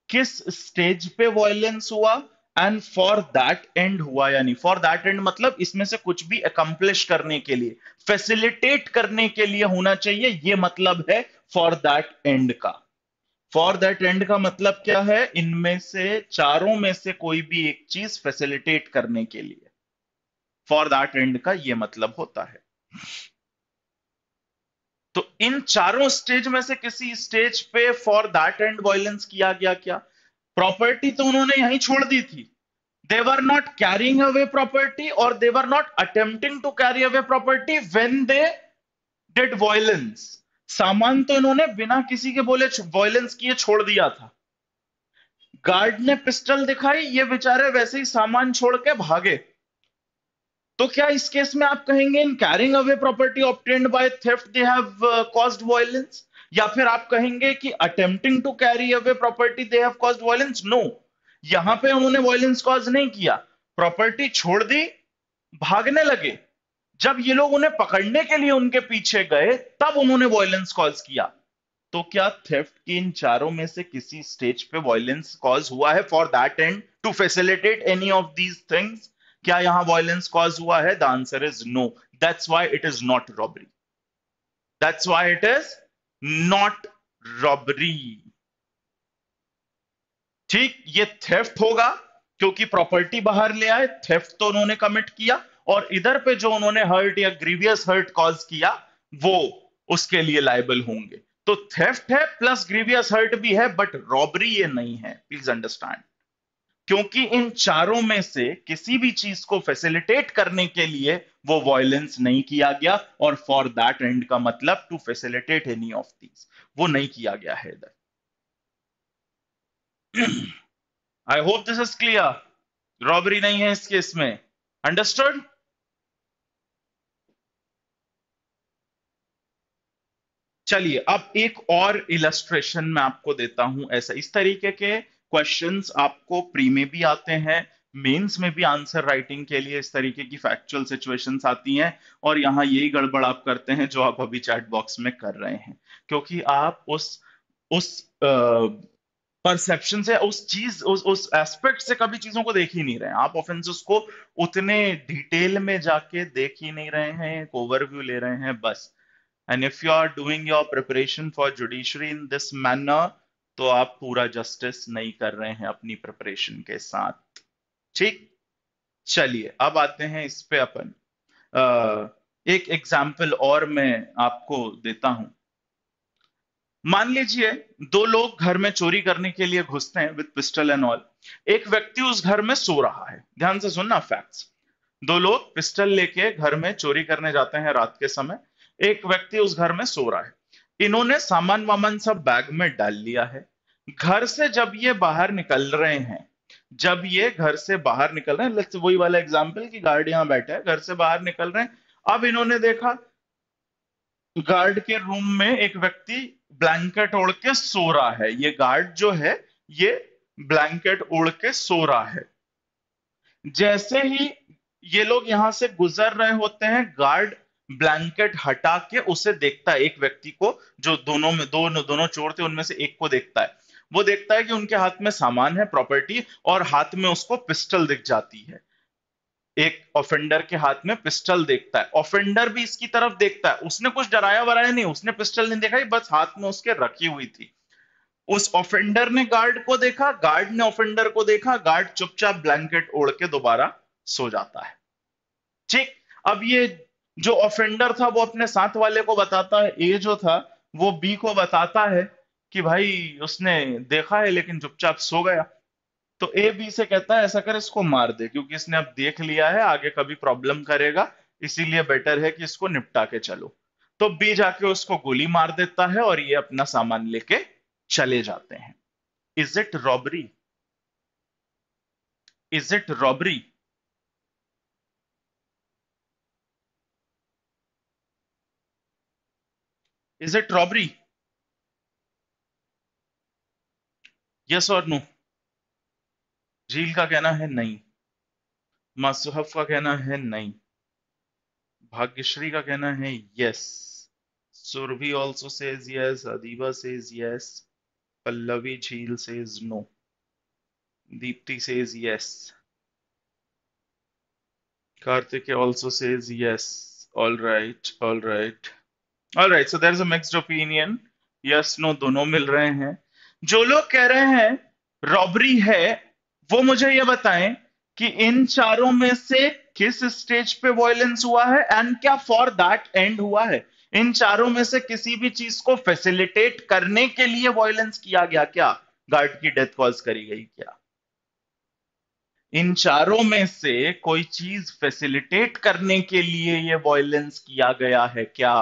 किस स्टेज पे वायलेंस हुआ एंड फॉर दैट एंड हुआ, यानी फॉर दैट एंड मतलब इसमें से कुछ भी अकम्प्लिश करने के लिए, फैसिलिटेट करने के लिए होना चाहिए, ये मतलब है फॉर दैट एंड का। फॉर दैट एंड का मतलब क्या है? इनमें से चारों में से कोई भी एक चीज फैसिलिटेट करने के लिए, फॉर दैट एंड का ये मतलब होता है। तो इन चारों स्टेज में से किसी स्टेज पे फॉर दैट एंड वायलेंस किया गया क्या? प्रॉपर्टी तो उन्होंने यहीं छोड़ दी थी, they were not carrying away property or they were not attempting to carry away property when they did violence। सामान तो इन्होंने बिना किसी के बोले वायलेंस किए छोड़ दिया था, गार्ड ने पिस्टल दिखाई, ये बेचारे वैसे ही सामान छोड़ के भागे। तो क्या इस केस में आप कहेंगे in carrying away property obtained by theft they have caused violence, या फिर आप कहेंगे कि attempting to carry away property they have caused violence? No, यहां पे उन्होंने वायलेंस कॉज नहीं किया, प्रॉपर्टी छोड़ दी, भागने लगे, जब ये लोग उन्हें पकड़ने के लिए उनके पीछे गए तब उन्होंने वायलेंस कॉज किया। तो क्या थेफ्ट की इन चारों में से किसी स्टेज पे वायलेंस कॉज हुआ है for that end to facilitate any of these things? क्या यहां वायलेंस कॉज हुआ है? The answer is no. That's why it is not robbery, that's why it is not robbery. ठीक, ये थेफ्ट होगा क्योंकि प्रॉपर्टी बाहर ले आए, थेफ्ट तो उन्होंने कमिट किया, और इधर पे जो उन्होंने हर्ट या ग्रीवियस हर्ट कॉज किया वो उसके लिए लायबल होंगे। तो थेफ्ट है प्लस ग्रीवियस हर्ट भी है, बट रॉबरी ये नहीं है, प्लीज अंडरस्टैंड। क्योंकि इन चारों में से किसी भी चीज को फैसिलिटेट करने के लिए वो वायलेंस नहीं किया गया, और फॉर दैट एंड का मतलब to facilitate any of these, वो नहीं किया गया है इधर। I hope this is clear. Robbery नहीं है इस केस में, अंडरस्टूड। चलिए अब एक और इलस्ट्रेशन मैं आपको देता हूं। ऐसा इस तरीके के क्वेश्चंस आपको प्री में भी आते हैं, मेंस में भी आंसर राइटिंग के लिए इस तरीके की फैक्चुअल सिचुएशंस आती हैं, और यहाँ यही गड़बड़ आप करते हैं जो आप अभी चैट बॉक्स में कर रहे हैं, क्योंकि आप उस परसेप्शन से उस एस्पेक्ट से कभी चीजों को देख ही नहीं रहे हैं। आप ऑफेंसेस को उतने डिटेल में जाके देख ही नहीं रहे हैं, एक ओवरव्यू ले रहे हैं बस। And if you are doing your preparation for judiciary in this manner, तो आप पूरा जस्टिस नहीं कर रहे हैं अपनी प्रिपरेशन के साथ। ठीक, चलिए अब आते हैं इस पे अपन। एक एग्जाम्पल और मैं आपको देता हूं। मान लीजिए दो लोग घर में चोरी करने के लिए घुसते हैं विद पिस्टल एंड ऑल। एक व्यक्ति उस घर में सो रहा है। ध्यान से सुनना फैक्ट्स। दो लोग पिस्टल लेके घर में चोरी करने जाते हैं रात के समय। एक व्यक्ति उस घर में सो रहा है। इन्होंने सामान वामान सब बैग में डाल लिया है। घर से जब ये बाहर निकल रहे हैं, लेट्स वही वाला एग्जाम्पल कि गार्ड यहाँ बैठा है, घर से बाहर निकल रहे हैं। अब इन्होंने देखा गार्ड के रूम में एक व्यक्ति ब्लैंकेट ओढ़ के सो रहा है। ये गार्ड जो है ये ब्लैंकेट ओढ़ के सो रहा है। जैसे ही ये लोग यहाँ से गुजर रहे होते हैं, गार्ड ब्लैंकेट हटा के उसे देखता है, एक व्यक्ति को जो दोनों चोर थे उनमें से एक को देखता है। वो देखता है कि उनके हाथ में सामान है, प्रॉपर्टी, और हाथ में उसको पिस्टल दिख जाती है। एक ऑफेंडर के हाथ में पिस्टल देखता है, ऑफेंडर भी इसकी तरफ देखता है। उसने कुछ डराया वराया नहीं, उसने पिस्टल नहीं देखा, बस हाथ में उसके रखी हुई थी। उस ऑफेंडर ने गार्ड को देखा, गार्ड ने ऑफेंडर को देखा, गार्ड चुपचाप ब्लैंकेट ओढ़ के दोबारा सो जाता है। ठीक, अब ये जो ऑफेंडर था वो अपने साथ वाले को बताता है, ए जो था वो बी को बताता है कि भाई उसने देखा है लेकिन चुपचाप सो गया। तो ए बी से कहता है ऐसा कर इसको मार दे, क्योंकि इसने अब देख लिया है, आगे कभी प्रॉब्लम करेगा, इसीलिए बेटर है कि इसको निपटा के चलो। तो बी जाके उसको गोली मार देता है और ये अपना सामान लेके चले जाते हैं। Is it robbery? Is it robbery? Is it robbery? Yes or no? झील का कहना है नहीं, मासूहफ का कहना है नहीं, भाग्यश्री का कहना है yes, Surabhi also says yes, Adiba says yes, Pallavi झील says no, Deepti says yes, Kartik also says yes, all right. Alright, so there is a mixed opinion. Yes, no, दोनों मिल रहे हैं। जो लोग कह रहे हैं रॉबरी है, वो मुझे ये बताएं कि इन चारों में से किस स्टेज पे वॉयलेंस हुआ है एंड क्या फॉर दैट एंड हुआ है। इन चारों में से किसी भी चीज को फैसिलिटेट करने के लिए वॉयलेंस किया गया क्या? गार्ड की डेथ कॉज करी गई क्या? इन चारों में से कोई चीज फैसिलिटेट करने के लिए ये वॉयलेंस किया गया है क्या?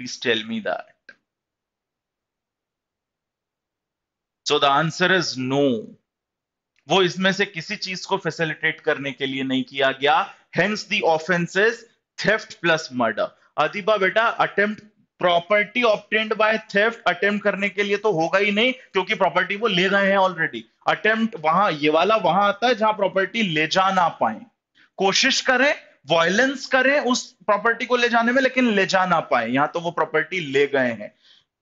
Please tell me that. So the answer is no. वो इसमें से किसी चीज को facilitate करने के लिए नहीं किया गया. Hence the offence is theft plus murder. Adiba बेटा attempt property obtained by theft attempt करने के लिए तो होगा ही नहीं, क्योंकि property वो ले गए हैं already. Attempt वहां, ये वाला वहां आता है जहां property ले जा ना पाए, कोशिश करें वायलेंस करें उस प्रॉपर्टी को ले जाने में लेकिन ले जा ना पाए। यहां तो वो प्रॉपर्टी ले गए हैं।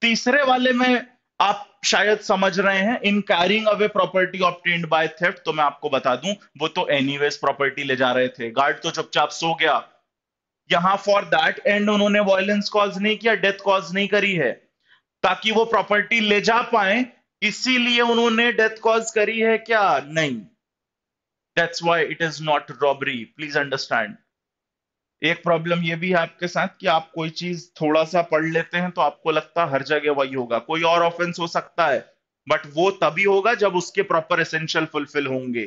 तीसरे वाले में आप शायद समझ रहे हैं in carrying away property obtained by theft. तो मैं आपको बता दूं वो तो एनीवेज प्रॉपर्टी ले जा रहे थे, गार्ड तो चुपचाप सो गया। यहां फॉर दैट एंड उन्होंने वायलेंस कॉज नहीं किया, डेथ कॉज नहीं करी है, ताकि वो प्रॉपर्टी ले जा पाए, इसीलिए उन्होंने डेथ कॉज करी है क्या? नहीं। That's why it is not robbery. Please understand. एक प्रॉब्लम ये भी है आपके साथ कि आप कोई चीज थोड़ा सा पढ़ लेते हैं तो आपको लगता है हर जगह वही होगा, कोई और ऑफेंस हो सकता है, बट वो तभी होगा जब उसके प्रॉपर एसेंशियल फुलफिल होंगे।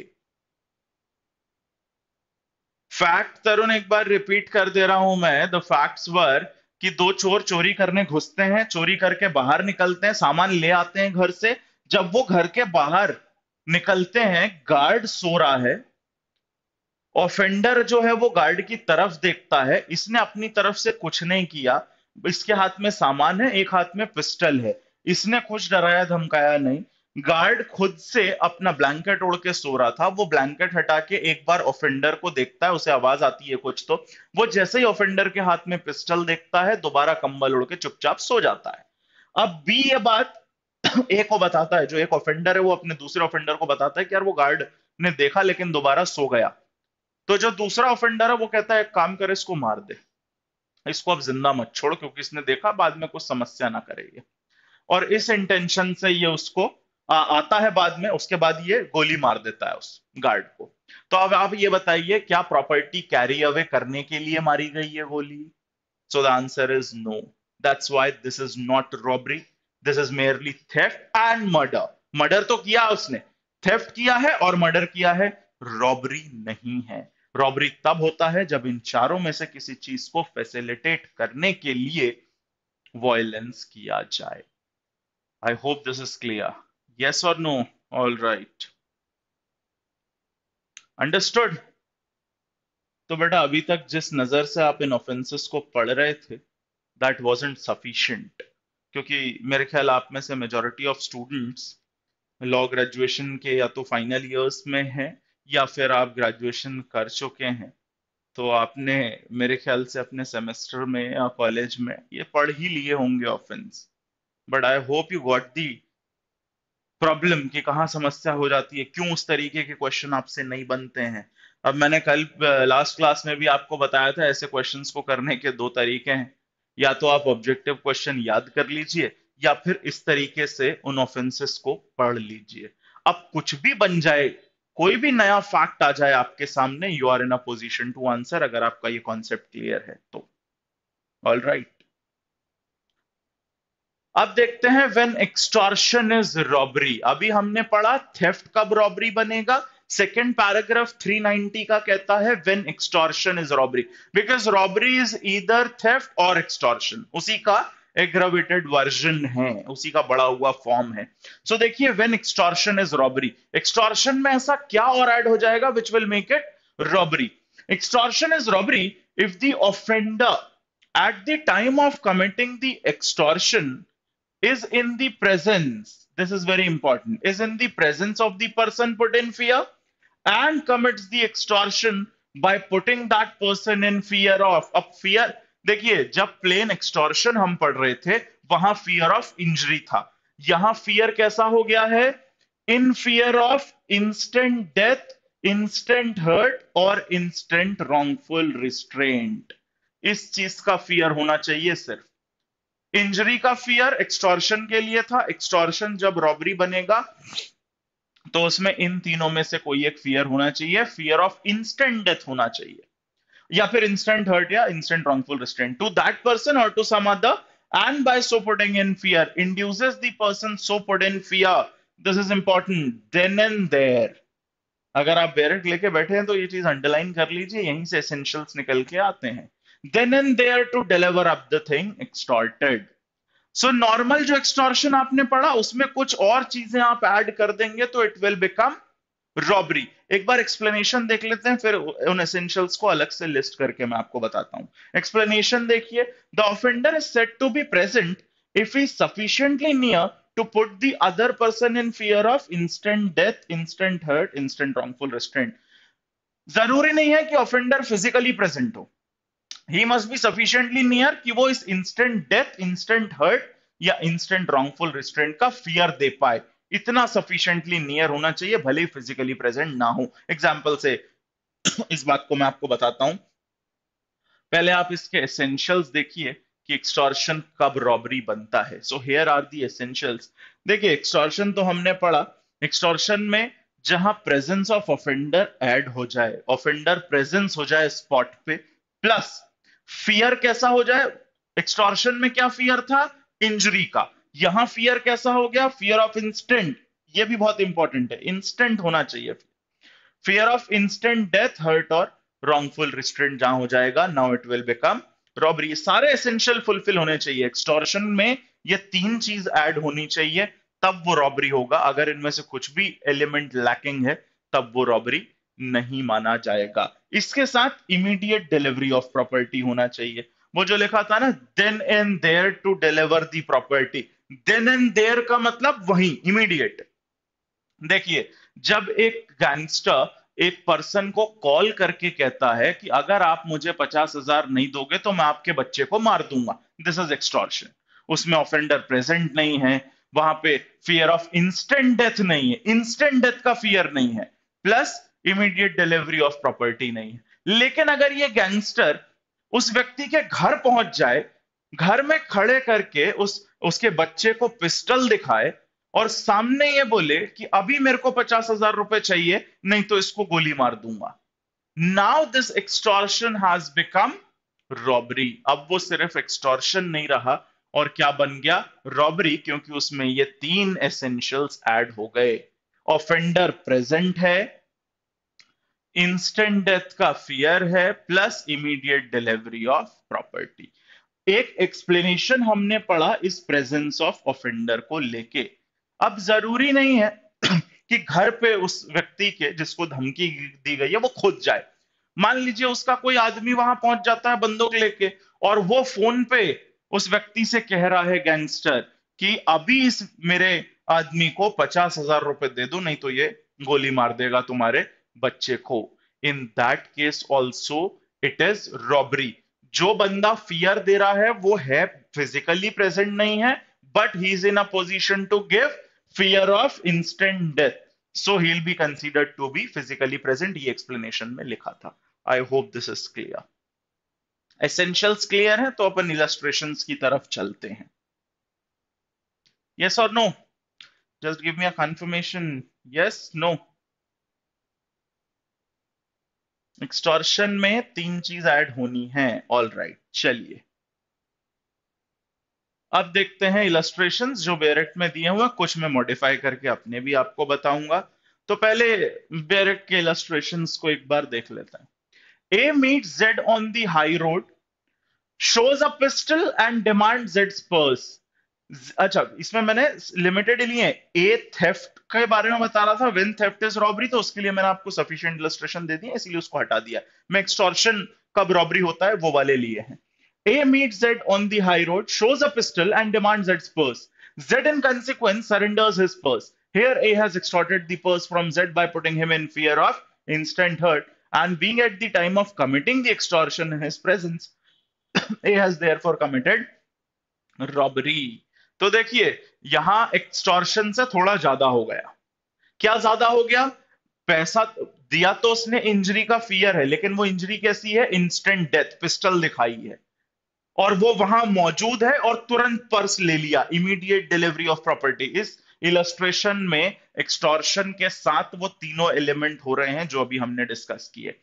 फैक्ट तरुण एक बार रिपीट कर दे रहा हूं मैं, द फैक्ट्स वर कि दो चोर चोरी करने घुसते हैं, चोरी करके बाहर निकलते हैं, सामान ले आते हैं घर से। जब वो घर के बाहर निकलते हैं गार्ड सो रहा है, ऑफेंडर जो है वो गार्ड की तरफ देखता है, इसने अपनी तरफ से कुछ नहीं किया, इसके हाथ में सामान है, एक हाथ में पिस्टल है, इसने कुछ डराया धमकाया नहीं। गार्ड खुद से अपना ब्लैंकेट ओढ़ के सो रहा था, वो ब्लैंकेट हटा के एक बार ऑफेंडर को देखता है, उसे आवाज आती है कुछ, तो वो जैसे ही ऑफेंडर के हाथ में पिस्टल देखता है दोबारा कंबल ओढ़ के चुपचाप सो जाता है। अब बी ये बात ए को बताता है, जो एक ऑफेंडर है वो अपने दूसरे ऑफेंडर को बताता है कि यार वो गार्ड ने देखा लेकिन दोबारा सो गया। तो जो दूसरा ऑफेंडर है वो कहता है एक काम करे इसको मार दे, इसको अब जिंदा मत छोड़ क्योंकि इसने देखा, बाद में कुछ समस्या ना करेगी। और इस इंटेंशन से ये उसको आता है बाद में, उसके बाद ये गोली मार देता है उस गार्ड को। तो अब आप ये बताइए क्या प्रॉपर्टी कैरी अवे करने के लिए मारी गई है गोली? So the answer is no, that's why this is not robbery, this is merely theft and murder. Murder तो किया उसने, थेफ्ट किया है और मर्डर किया है, रॉबरी नहीं है। रॉबरी तब होता है जब इन चारों में से किसी चीज को फैसिलिटेट करने के लिए वायलेंस किया जाए। I hope this is clear, yes or no? All right, understood। तो बेटा अभी तक जिस नजर से आप इन ऑफेंसेस को पढ़ रहे थे that wasn't sufficient, क्योंकि मेरे ख्याल आप में से majority of students law graduation के या तो फाइनल ईयर्स में हैं या फिर आप ग्रेजुएशन कर चुके हैं, तो आपने मेरे ख्याल से अपने सेमेस्टर में या कॉलेज में ये पढ़ ही लिए होंगे offence. But I hope you got the problem कि कहाँ समस्या हो जाती है, क्यों उस तरीके के क्वेश्चन आपसे नहीं बनते हैं। अब मैंने कल लास्ट क्लास में भी आपको बताया था ऐसे क्वेश्चंस को करने के दो तरीके हैं, या तो आप ऑब्जेक्टिव क्वेश्चन याद कर लीजिए या फिर इस तरीके से उन ऑफेंसेस को पढ़ लीजिए। अब कुछ भी बन जाए, कोई भी नया फैक्ट आ जाए आपके सामने, you are in a position to answer, अगर आपका ये कॉन्सेप्ट क्लियर है तो। ऑल राइट, अब देखते हैं व्हेन एक्सटॉर्शन इज रॉबरी। अभी हमने पढ़ा थेफ्ट कब रॉबरी बनेगा, सेकंड पैराग्राफ 390 का कहता है when extortion is robbery, because robbery is either theft और एक्सटॉर्शन, उसी का एग्रावेटेड वर्जन है, उसी का बड़ा हुआ फॉर्म है। सो देखिए when extortion is robbery, extortion में ऐसा क्या और ऐड हो जाएगा which will make it robbery. Extortion is robbery if the offender at the time of committing the extortion is in the presence, this is very important, is in the presence of the person put in fear and commits the extortion by putting that person in fear of। अब fear देखिए, जब plain extortion हम पढ़ रहे थे वहां fear of injury था, यहाँ fear कैसा हो गया है, in fear of instant death, instant hurt और instant wrongful restraint। इस चीज का fear होना चाहिए सिर्फ। इंजरी का फियर एक्सटॉर्शन के लिए था, एक्सटॉर्शन जब रॉबरी बनेगा तो उसमें इन तीनों में से कोई एक फियर होना चाहिए, फियर ऑफ इंस्टेंट डेथ होना चाहिए या फिर इंस्टेंट हर्ट या instant wrongful restraint to that person or to some other and by so putting in fear induces the person so put in fear. This is important, then and there. अगर आप बैरक लेके बैठे हैं तो ये चीज अंडरलाइन कर लीजिए, यहीं से एसेंशियल्स निकल के आते हैं। Then and there to deliver up the thing extorted। So normal जो extortion आपने पढ़ा उसमें कुछ और चीजें आप ऐड कर देंगे तो it will become robbery। एक बार explanation देख लेते हैं, फिर उन essentials को अलग से list करके मैं आपको बताता हूँ। Explanation देखिए, the offender is said to be present if he is sufficiently near to put the other person in fear of instant death, instant hurt, instant wrongful restraint। जरूरी नहीं है कि offender physically present हो, He must be sufficiently near कि वो इस instant death, instant hurt या instant wrongful restraint का fear दे पाए। इतना sufficiently near होना चाहिए, भले physically present ना हो। Example से इस बात को मैं आपको बताता हूं। पहले आप इसके essentials देखिए कि extortion कब robbery बनता है। So here are the essentials। देखिए extortion तो हमने पढ़ा, extortion में जहां presence of offender add हो जाए, offender presence हो जाए spot पे, plus फियर कैसा हो जाए, एक्सटॉर्शन में क्या फियर था, इंजरी का, यहां फियर कैसा हो गया, फियर ऑफ इंस्टेंट, ये भी बहुत इंपॉर्टेंट है, इंस्टेंट होना चाहिए, fear of instant death, hurt or wrongful restraint जहां हो जाएगा, now it will become robbery. सारे एसेंशियल फुलफिल होने चाहिए, एक्सटॉर्शन में ये तीन चीज ऐड होनी चाहिए तब वो रॉबरी होगा, अगर इनमें से कुछ भी एलिमेंट लैकिंग है तब वो रॉबरी नहीं माना जाएगा। इसके साथ इमीडिएट डिलीवरी ऑफ प्रॉपर्टी होना चाहिए, वो जो लिखा था ना then and there to deliver the property, then and there का मतलब वहीं इमीडिएट। देखिए जब एक गैंगस्टर एक पर्सन को कॉल करके कहता है कि अगर आप मुझे 50,000 नहीं दोगे तो मैं आपके बच्चे को मार दूंगा, दिस इज एक्सटॉर्शन। उसमें ऑफेंडर प्रेजेंट नहीं है, वहां पे फियर ऑफ इंस्टेंट डेथ नहीं है, इंस्टेंट डेथ का फियर नहीं है, plus immediate delivery of property नहीं है। लेकिन अगर ये गैंगस्टर उस व्यक्ति के घर पहुंच जाए, घर में खड़े करके उसके बच्चे को पिस्टल दिखाए और सामने ये बोले कि अभी मेरे को 50,000 रुपए चाहिए नहीं तो इसको गोली मार दूंगा, now this extortion has become robbery. अब वो सिर्फ एक्सटॉर्शन नहीं रहा और क्या बन गया, रॉबरी, क्योंकि उसमें ये तीन एसेंशियल्स ऐड हो गए, ऑफेंडर प्रेजेंट है, इंस्टेंट डेथ का फियर है, plus immediate delivery of property. एक एक्सप्लेनेशन हमने पढ़ा इस प्रेजेंस ऑफ ऑफेंडर को लेके। अब जरूरी नहीं है कि घर पे उस व्यक्ति के जिसको धमकी दी गई है वो खुद जाए, मान लीजिए उसका कोई आदमी वहां पहुंच जाता है बंदूक लेके और वो फोन पे उस व्यक्ति से कह रहा है गैंगस्टर कि अभी इस मेरे आदमी को 50,000 रुपए दे दो नहीं तो ये गोली मार देगा तुम्हारे बच्चे को, in that case also it is robbery. जो बंदा फियर दे रहा है वो है फिजिकली प्रेजेंट नहीं है, but he is in a position to give fear of instant death, so he'll be considered to be physically present, ये explanation में लिखा था। I hope this is clear। Essentials clear है तो अपन illustrations की तरफ चलते हैं। Yes or no? Just give me a confirmation. Yes, no। Extortion में तीन चीज ऐड होनी है। All right, चलिए अब देखते हैं इलस्ट्रेशंस जो बेरेट में दिए हुए, कुछ में मॉडिफाई करके अपने भी आपको बताऊंगा। तो पहले बेरेट के इलस्ट्रेशंस को एक बार देख लेते हैं। A meets Z on the high road, shows a pistol and demands जेड्स पर्स। अच्छा, इसमें मैंने लिमिटेड लिए ए थेफ्ट के बारे में बता रहा था, व्हेन थेफ्ट इज रॉबरी, तो उसके लिए मैंने आपको सफिशिएंट इलस्ट्रेशन दे दिए इसलिए उसको हटा दिया। मैं एक्सटॉर्शन कब रॉबरी होता है वो वाले लिए हैं। A meets Z on the high road, shows a pistol and demands Z's purse. Z in consequence surrenders his purse. Here A has extorted the purse from Z by putting him in fear of instant hurt and being at the time of committing the extortion in his presence. A has therefore committed robbery. तो देखिए यहाँ extortion से थोड़ा ज्यादा हो गया। क्या ज्यादा हो गया? पैसा दिया तो उसने, इंजरी का fear है, लेकिन वो इंजरी कैसी है? Instant death, पिस्टल दिखाई है और वो वहां मौजूद है और तुरंत पर्स ले लिया, इमीडिएट डिलीवरी ऑफ प्रॉपर्टी। इस इलस्ट्रेशन में एक्सटॉर्शन के साथ वो तीनों एलिमेंट हो रहे हैं जो अभी हमने डिस्कस किए।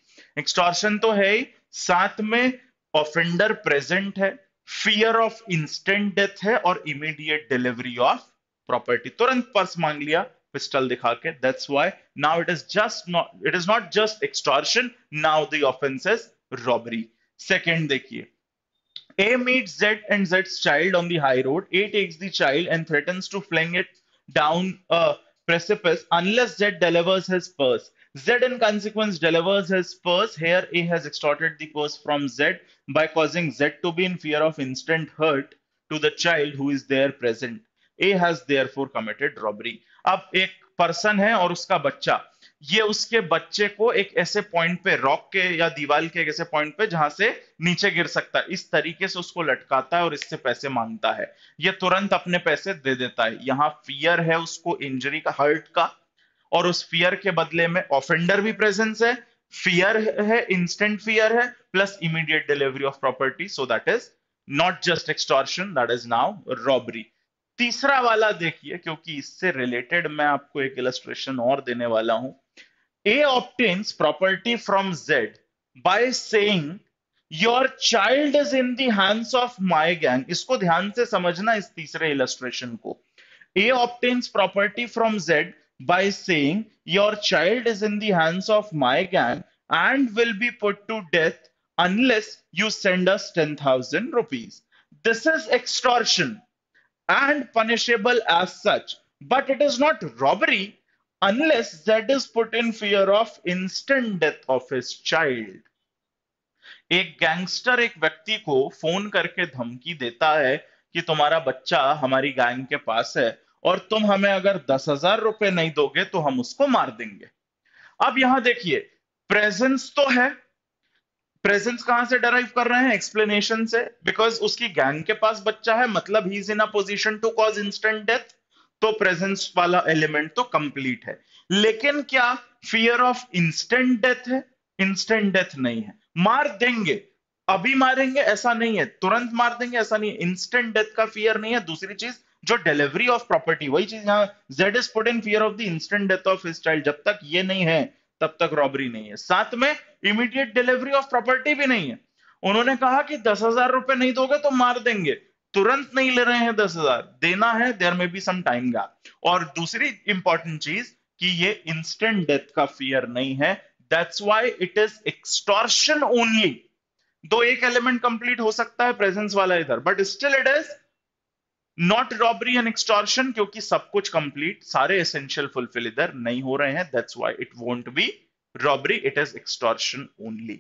एक्सटॉर्शन तो है ही, साथ में ऑफेंडर प्रेजेंट है, फियर ऑफ इंस्टेंट डेथ है और इमीडिएट डिलीवरी ऑफ प्रॉपर्टी, तुरंत पर्स मांग लिया पिस्टल दिखा के। That's why now it is not just extortion, now the offence is robbery. Second देखिए, A meets Z and Z's child on the high road. A takes the child and threatens to fling it down a precipice unless Z delivers his purse. Z in consequence delivers his purse. Here A has extorted the purse from Z by causing Z to be in fear of instant hurt to the child who is there present. A has therefore committed robbery. अब एक पर्सन है और उसका बच्चा, ये उसके बच्चे को एक ऐसे पॉइंट पे, रॉक के या दीवार के एक ऐसे पॉइंट पे जहां से नीचे गिर सकता है, इस तरीके से उसको लटकाता है और इससे पैसे मांगता है। ये तुरंत अपने पैसे दे देता है। यहाँ फियर है उसको इंजरी का, हर्ट का, और उस फियर के बदले में ऑफेंडर भी प्रेजेंस है, फियर है, इंस्टेंट फियर है, plus immediate delivery of property. So that is not just extortion, that is now robbery. तीसरा वाला देखिए, क्योंकि इससे रिलेटेड मैं आपको एक इलस्ट्रेशन और देने वाला हूं। A obtains property from Z by saying your child is in the hands of my gang. इसको ध्यान से समझना इस तीसरे इलस्ट्रेशन को। A obtains property from Z by saying your child is in the hands of my gang and will be put to death unless you send us 10,000 rupees। This is extortion and punishable as such, but it is not robbery unless Z is put in fear of instant death of his child। एक गैंगस्टर एक व्यक्ति को फोन करके धमकी देता है कि तुम्हारा बच्चा हमारी गैंग के पास है और तुम हमें अगर 10,000 रुपए नहीं दोगे तो हम उसको मार देंगे। अब यहां देखिए, प्रेजेंस तो है, प्रेजेंस कहां से डराइव कर रहे हैं? एक्सप्लेनेशन से। बिकॉज उसकी गैंग के पास बच्चा है, मतलब he is in a position to cause instant death, तो प्रेजेंस वाला एलिमेंट तो कंप्लीट है। लेकिन क्या फियर ऑफ इंस्टेंट डेथ है? इंस्टेंट डेथ नहीं है, मार देंगे, अभी मारेंगे ऐसा नहीं है, तुरंत मार देंगे ऐसा नहीं है, इंस्टेंट डेथ का फियर नहीं है। दूसरी चीज जो डिलीवरी ऑफ प्रॉपर्टी, वही चीज यहाँ Z is put in fear of the instant death of his child. जब तक ये नहीं है तब तक रॉबरी नहीं है। साथ में इमीडिएट डिलीवरी ऑफ प्रॉपर्टी भी नहीं है। उन्होंने कहा कि 10,000 रुपए नहीं दोगे तो मार देंगे, तुरंत नहीं ले रहे हैं 10,000, देना है, देयर में बी सम टाइम गैप। और दूसरी इंपॉर्टेंट चीज कि ये इंस्टेंट डेथ का फियर नहीं है, that's why it is extortion only. दो एक एलिमेंट कंप्लीट हो सकता है प्रेजेंस वाला इधर, but still it is not robbery and extortion, क्योंकि सब कुछ कंप्लीट, सारे एसेंशियल फुलफिल इधर नहीं हो रहे हैं, that's why it won't be robbery, it is extortion only.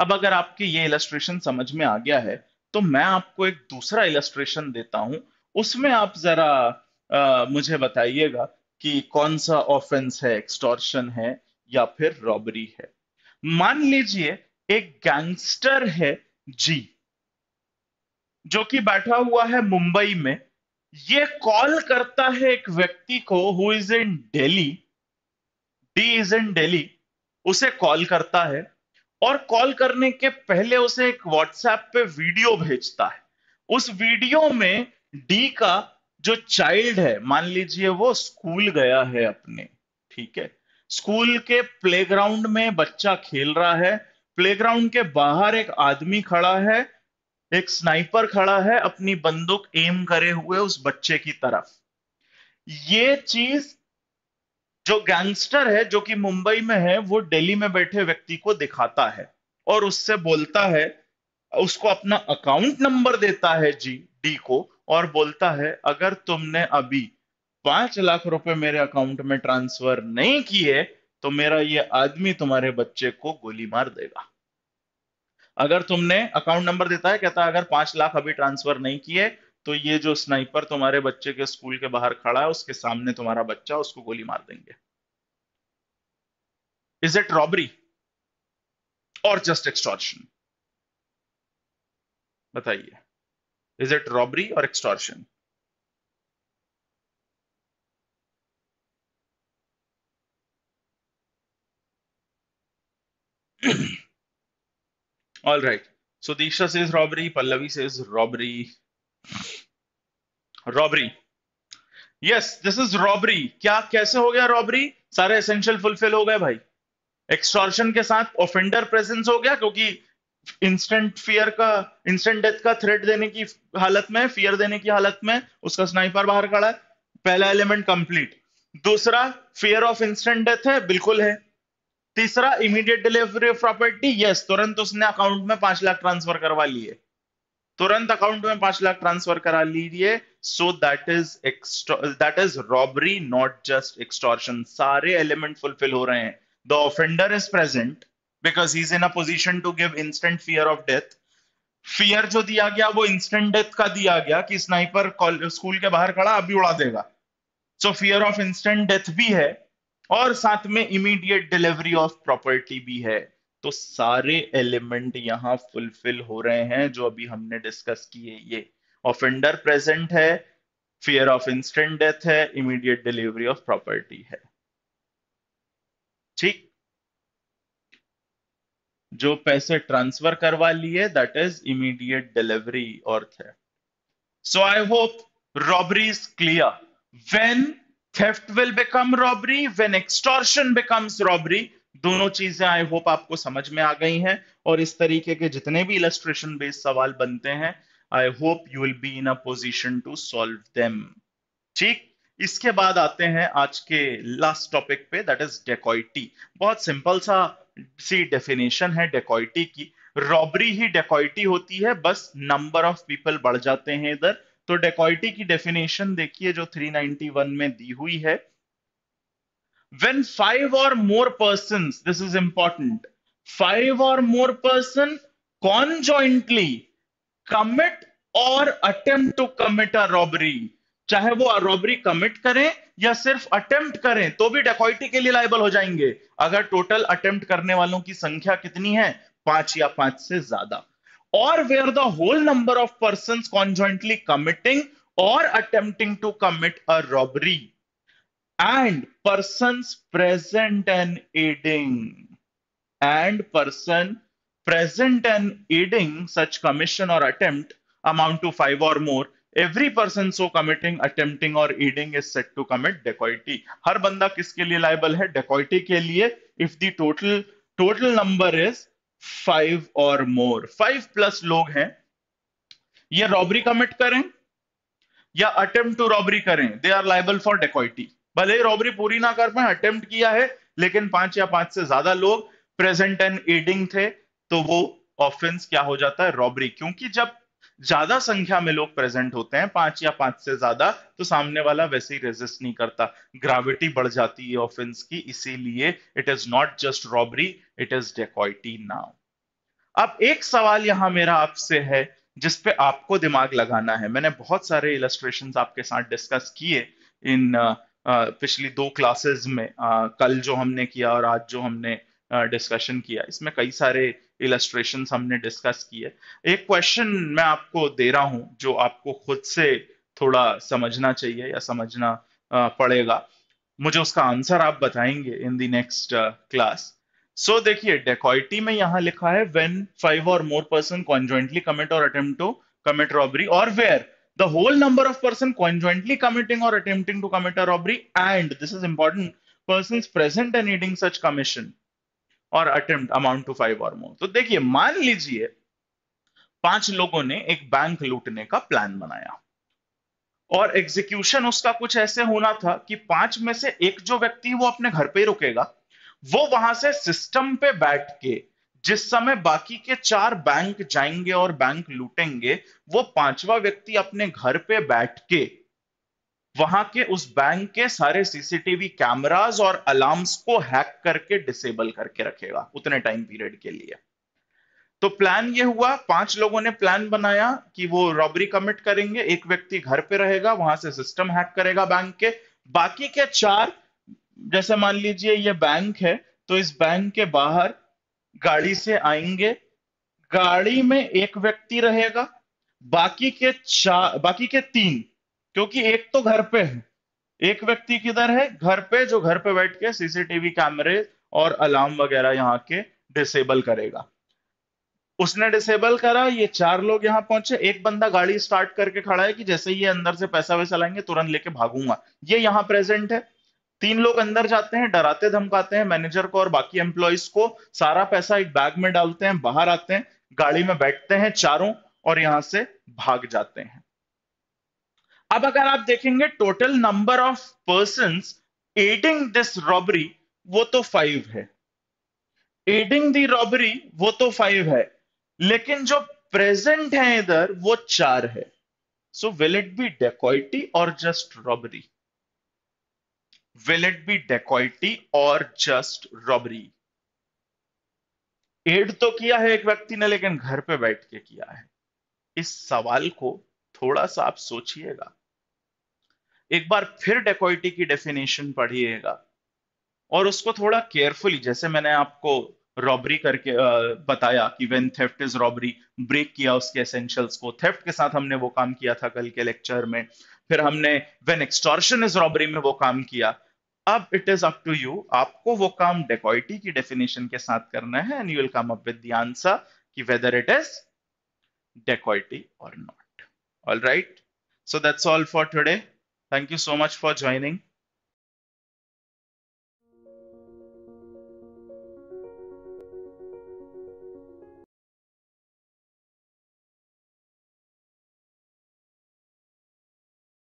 अब अगर आपके ये इलस्ट्रेशन समझ में आ गया है तो मैं आपको एक दूसरा इलस्ट्रेशन देता हूं, उसमें आप जरा मुझे बताइएगा कि कौन सा ऑफेंस है, एक्सटॉर्शन है या फिर रॉबरी है। मान लीजिए एक गैंगस्टर है जी, जो कि बैठा हुआ है मुंबई में। ये कॉल करता है एक व्यक्ति को who is in Delhi, D is in Delhi, उसे कॉल करता है और कॉल करने के पहले उसे एक व्हाट्सएप पे वीडियो भेजता है। उस वीडियो में डी का जो चाइल्ड है, मान लीजिए वो स्कूल गया है अपने, ठीक है, स्कूल के प्लेग्राउंड में बच्चा खेल रहा है, प्लेग्राउंड के बाहर एक आदमी खड़ा है, एक स्नाइपर खड़ा है अपनी बंदूक एम करे हुए उस बच्चे की तरफ। ये चीज जो गैंगस्टर है जो कि मुंबई में है, वो दिल्ली में बैठे व्यक्ति को दिखाता है और उससे बोलता है, उसको अपना अकाउंट नंबर देता है जी, डी को, और बोलता है अगर तुमने अभी 5 लाख रुपए मेरे अकाउंट में ट्रांसफर नहीं किए तो मेरा ये आदमी तुम्हारे बच्चे को गोली मार देगा। अगर तुमने, अकाउंट नंबर देता है, कहता है अगर 5 लाख अभी ट्रांसफर नहीं किए तो ये जो स्नाइपर तुम्हारे बच्चे के स्कूल के बाहर खड़ा है उसके सामने तुम्हारा बच्चा, उसको गोली मार देंगे। इज इट रॉबरी और जस्ट एक्सटॉर्शन? बताइए, इज इट रॉबरी और extortion? All right. So Deeksha says robbery. Pallavi says robbery. Robbery. Yes, this is robbery. क्या कैसे हो गया robbery? सारे essential fulfill हो गए भाई। Extortion के साथ offender presence हो गया, क्योंकि instant fear का, instant death का threat देने की हालत में, fear देने की हालत में उसका sniper बाहर खड़ा है। पहला element complete। दूसरा fear of instant death है, बिल्कुल है। तीसरा immediate delivery of property, yes, तुरंत उसने अकाउंट में 5 लाख ट्रांसफर करवा लिए, तुरंत अकाउंट में 5 लाख ट्रांसफर करा लीजिए। So that is robbery not just extortion. सारे एलिमेंट फुलफिल हो रहे हैं। The offender is present because he is in a position to give instant fear of death. Fear जो दिया गया वो इंस्टेंट डेथ का दिया गया कि स्नाइपर स्कूल के बाहर खड़ा, अभी उड़ा देगा, so fear of instant death भी है और साथ में इमीडिएट डिलीवरी ऑफ प्रॉपर्टी भी है। तो सारे एलिमेंट यहाँ फुलफिल हो रहे हैं जो अभी हमने डिस्कस किए। ये ऑफेंडर प्रेजेंट है, फियर ऑफ इंस्टेंट डेथ है, इमीडिएट डिलीवरी ऑफ प्रॉपर्टी है। ठीक, जो पैसे ट्रांसफर करवा लिए, दैट इज इमीडिएट डिलीवरी और theft. So I hope robbery is clear. When theft will become robbery, when extortion becomes robbery, दोनों चीजें आई होप आपको समझ में आ गई हैं, और इस तरीके के जितने भी इलस्ट्रेशन बेस्ड सवाल बनते हैं I hope you will be in a position to solve them. ठीक, इसके बाद आते हैं आज के लास्ट टॉपिक पे, दैट इज डेकॉइटी। बहुत सिंपल सा सी डेफिनेशन है डेकॉइटी की, रॉबरी ही डेकॉइटी होती है, बस नंबर ऑफ पीपल बढ़ जाते हैं इधर। तो डेकॉइटी की डेफिनेशन देखिए जो 391 में दी हुई है, When five or more persons, this is important, five or more person conjointly commit or attempt to commit a robbery, चाहे वो रॉबरी कमिट करें या सिर्फ अटेम्प्ट करें तो भी डेकॉइटी के लिए लायबल हो जाएंगे, अगर टोटल अटेम्प्ट करने वालों की संख्या कितनी है, 5 या 5 से ज्यादा, और where the whole number of person conjointly committing और attempting to commit a robbery and persons present and aiding, and person present and aiding such commission or attempt amount to 5 or more, every person so committing, attempting or aiding is said to commit dacoity। हर बंदा किसके लिए liable है, dacoity के लिए, if the total number is 5 or more, 5+ लोग हैं, ये robbery commit करें या attempt to robbery करें, they are liable for dacoity। भले ही रॉबरी पूरी ना कर पाए, अटेम्प्ट किया है, लेकिन 5 या 5 से ज्यादा लोग प्रेजेंट एंड एडिंग थे तो वो ऑफेंस क्या हो जाता है, रॉबरी, क्योंकि जब ज्यादा संख्या में लोग प्रेजेंट होते हैं 5 या 5 से ज्यादा तो सामने वाला वैसे ही रेजिस्ट नहीं करता, ग्रेविटी बढ़ जाती है ऑफेंस की, इसीलिए it is not just robbery, it is dacoity now. अब एक सवाल यहां मेरा आपसे है जिसपे आपको दिमाग लगाना है। मैंने बहुत सारे इलस्ट्रेशन आपके साथ डिस्कस किए इन पिछली 2 क्लासेस में, कल जो हमने किया और आज जो हमने डिस्कशन किया, इसमें कई सारे इलस्ट्रेशंस हमने डिस्कस किए। एक क्वेश्चन मैं आपको दे रहा हूं जो आपको खुद से थोड़ा समझना चाहिए या समझना पड़ेगा, मुझे उसका आंसर आप बताएंगे in the next class. So देखिए डेकॉइटी में यहाँ लिखा है when 5 or more person conjointly commit और अटेम्प्ट टू कमिट रॉबरी, और where the whole number of person conjointly committing or attempting to commit a robbery, and this is important, persons present and aiding such commission or attempt amount to 5 or more। तो देखिए मान लीजिए 5 लोगों ने एक बैंक लूटने का प्लान बनाया और एग्जीक्यूशन उसका कुछ ऐसे होना था कि 5 में से एक जो व्यक्ति वो अपने घर पे रुकेगा, वो वहां से सिस्टम पे बैठ के जिस समय बाकी के 4 बैंक जाएंगे और बैंक लूटेंगे, वो 5वां व्यक्ति अपने घर पे बैठ के वहां के उस बैंक के सारे सीसीटीवी कैमरास और अलार्म्स को हैक करके डिसेबल करके रखेगा उतने टाइम पीरियड के लिए। तो प्लान ये हुआ, 5 लोगों ने प्लान बनाया कि वो रॉबरी कमिट करेंगे, एक व्यक्ति घर पे रहेगा, वहां से सिस्टम हैक करेगा बैंक के, बाकी के 4, जैसे मान लीजिए ये बैंक है तो इस बैंक के बाहर गाड़ी से आएंगे, गाड़ी में एक व्यक्ति रहेगा, बाकी के 3, क्योंकि एक तो घर पे है, एक व्यक्ति किधर है, घर पे, जो घर पे बैठ के सीसीटीवी कैमरे और अलार्म वगैरह यहाँ के डिसेबल करेगा। उसने डिसेबल करा, ये 4 लोग यहाँ पहुंचे, एक बंदा गाड़ी स्टार्ट करके खड़ा है कि जैसे ये अंदर से पैसा वैसा लाएंगे तुरंत लेके भागूंगा, ये यहाँ प्रेजेंट है। 3 लोग अंदर जाते हैं, डराते धमकाते हैं मैनेजर को और बाकी एम्प्लॉइज को, सारा पैसा एक बैग में डालते हैं, बाहर आते हैं, गाड़ी में बैठते हैं 4 और यहां से भाग जाते हैं। अब अगर आप देखेंगे total number of persons aiding this robbery वो तो 5 है, एडिंग दी रॉबरी वो तो 5 है, लेकिन जो प्रेजेंट है इधर वो 4 है। So will it be dacoity और just robbery, will it be dacoity or just robbery? Aid तो किया है एक व्यक्ति ने लेकिन घर पे बैठ के किया है। इस सवाल को थोड़ा सा आप सोचिएगा, एक बार फिर डेकॉइटी की डेफिनेशन पढ़िएगा और उसको थोड़ा केयरफुली, जैसे मैंने आपको रॉबरी करके बताया कि when theft is robbery, break किया उसके एसेंशियल्स को, थेफ्ट के साथ हमने वो काम किया था कल के लेक्चर में, फिर हमने व्हेन एक्सटॉर्शन इज रॉबरी में वो काम किया। अब it is up to you, आपको वो काम डेकॉइटी की डेफिनेशन के साथ करना है and you will come up with the answer कि वेदर इट इज डेकॉइटी और not. Alright, so that's all for today, thank you so much for joining.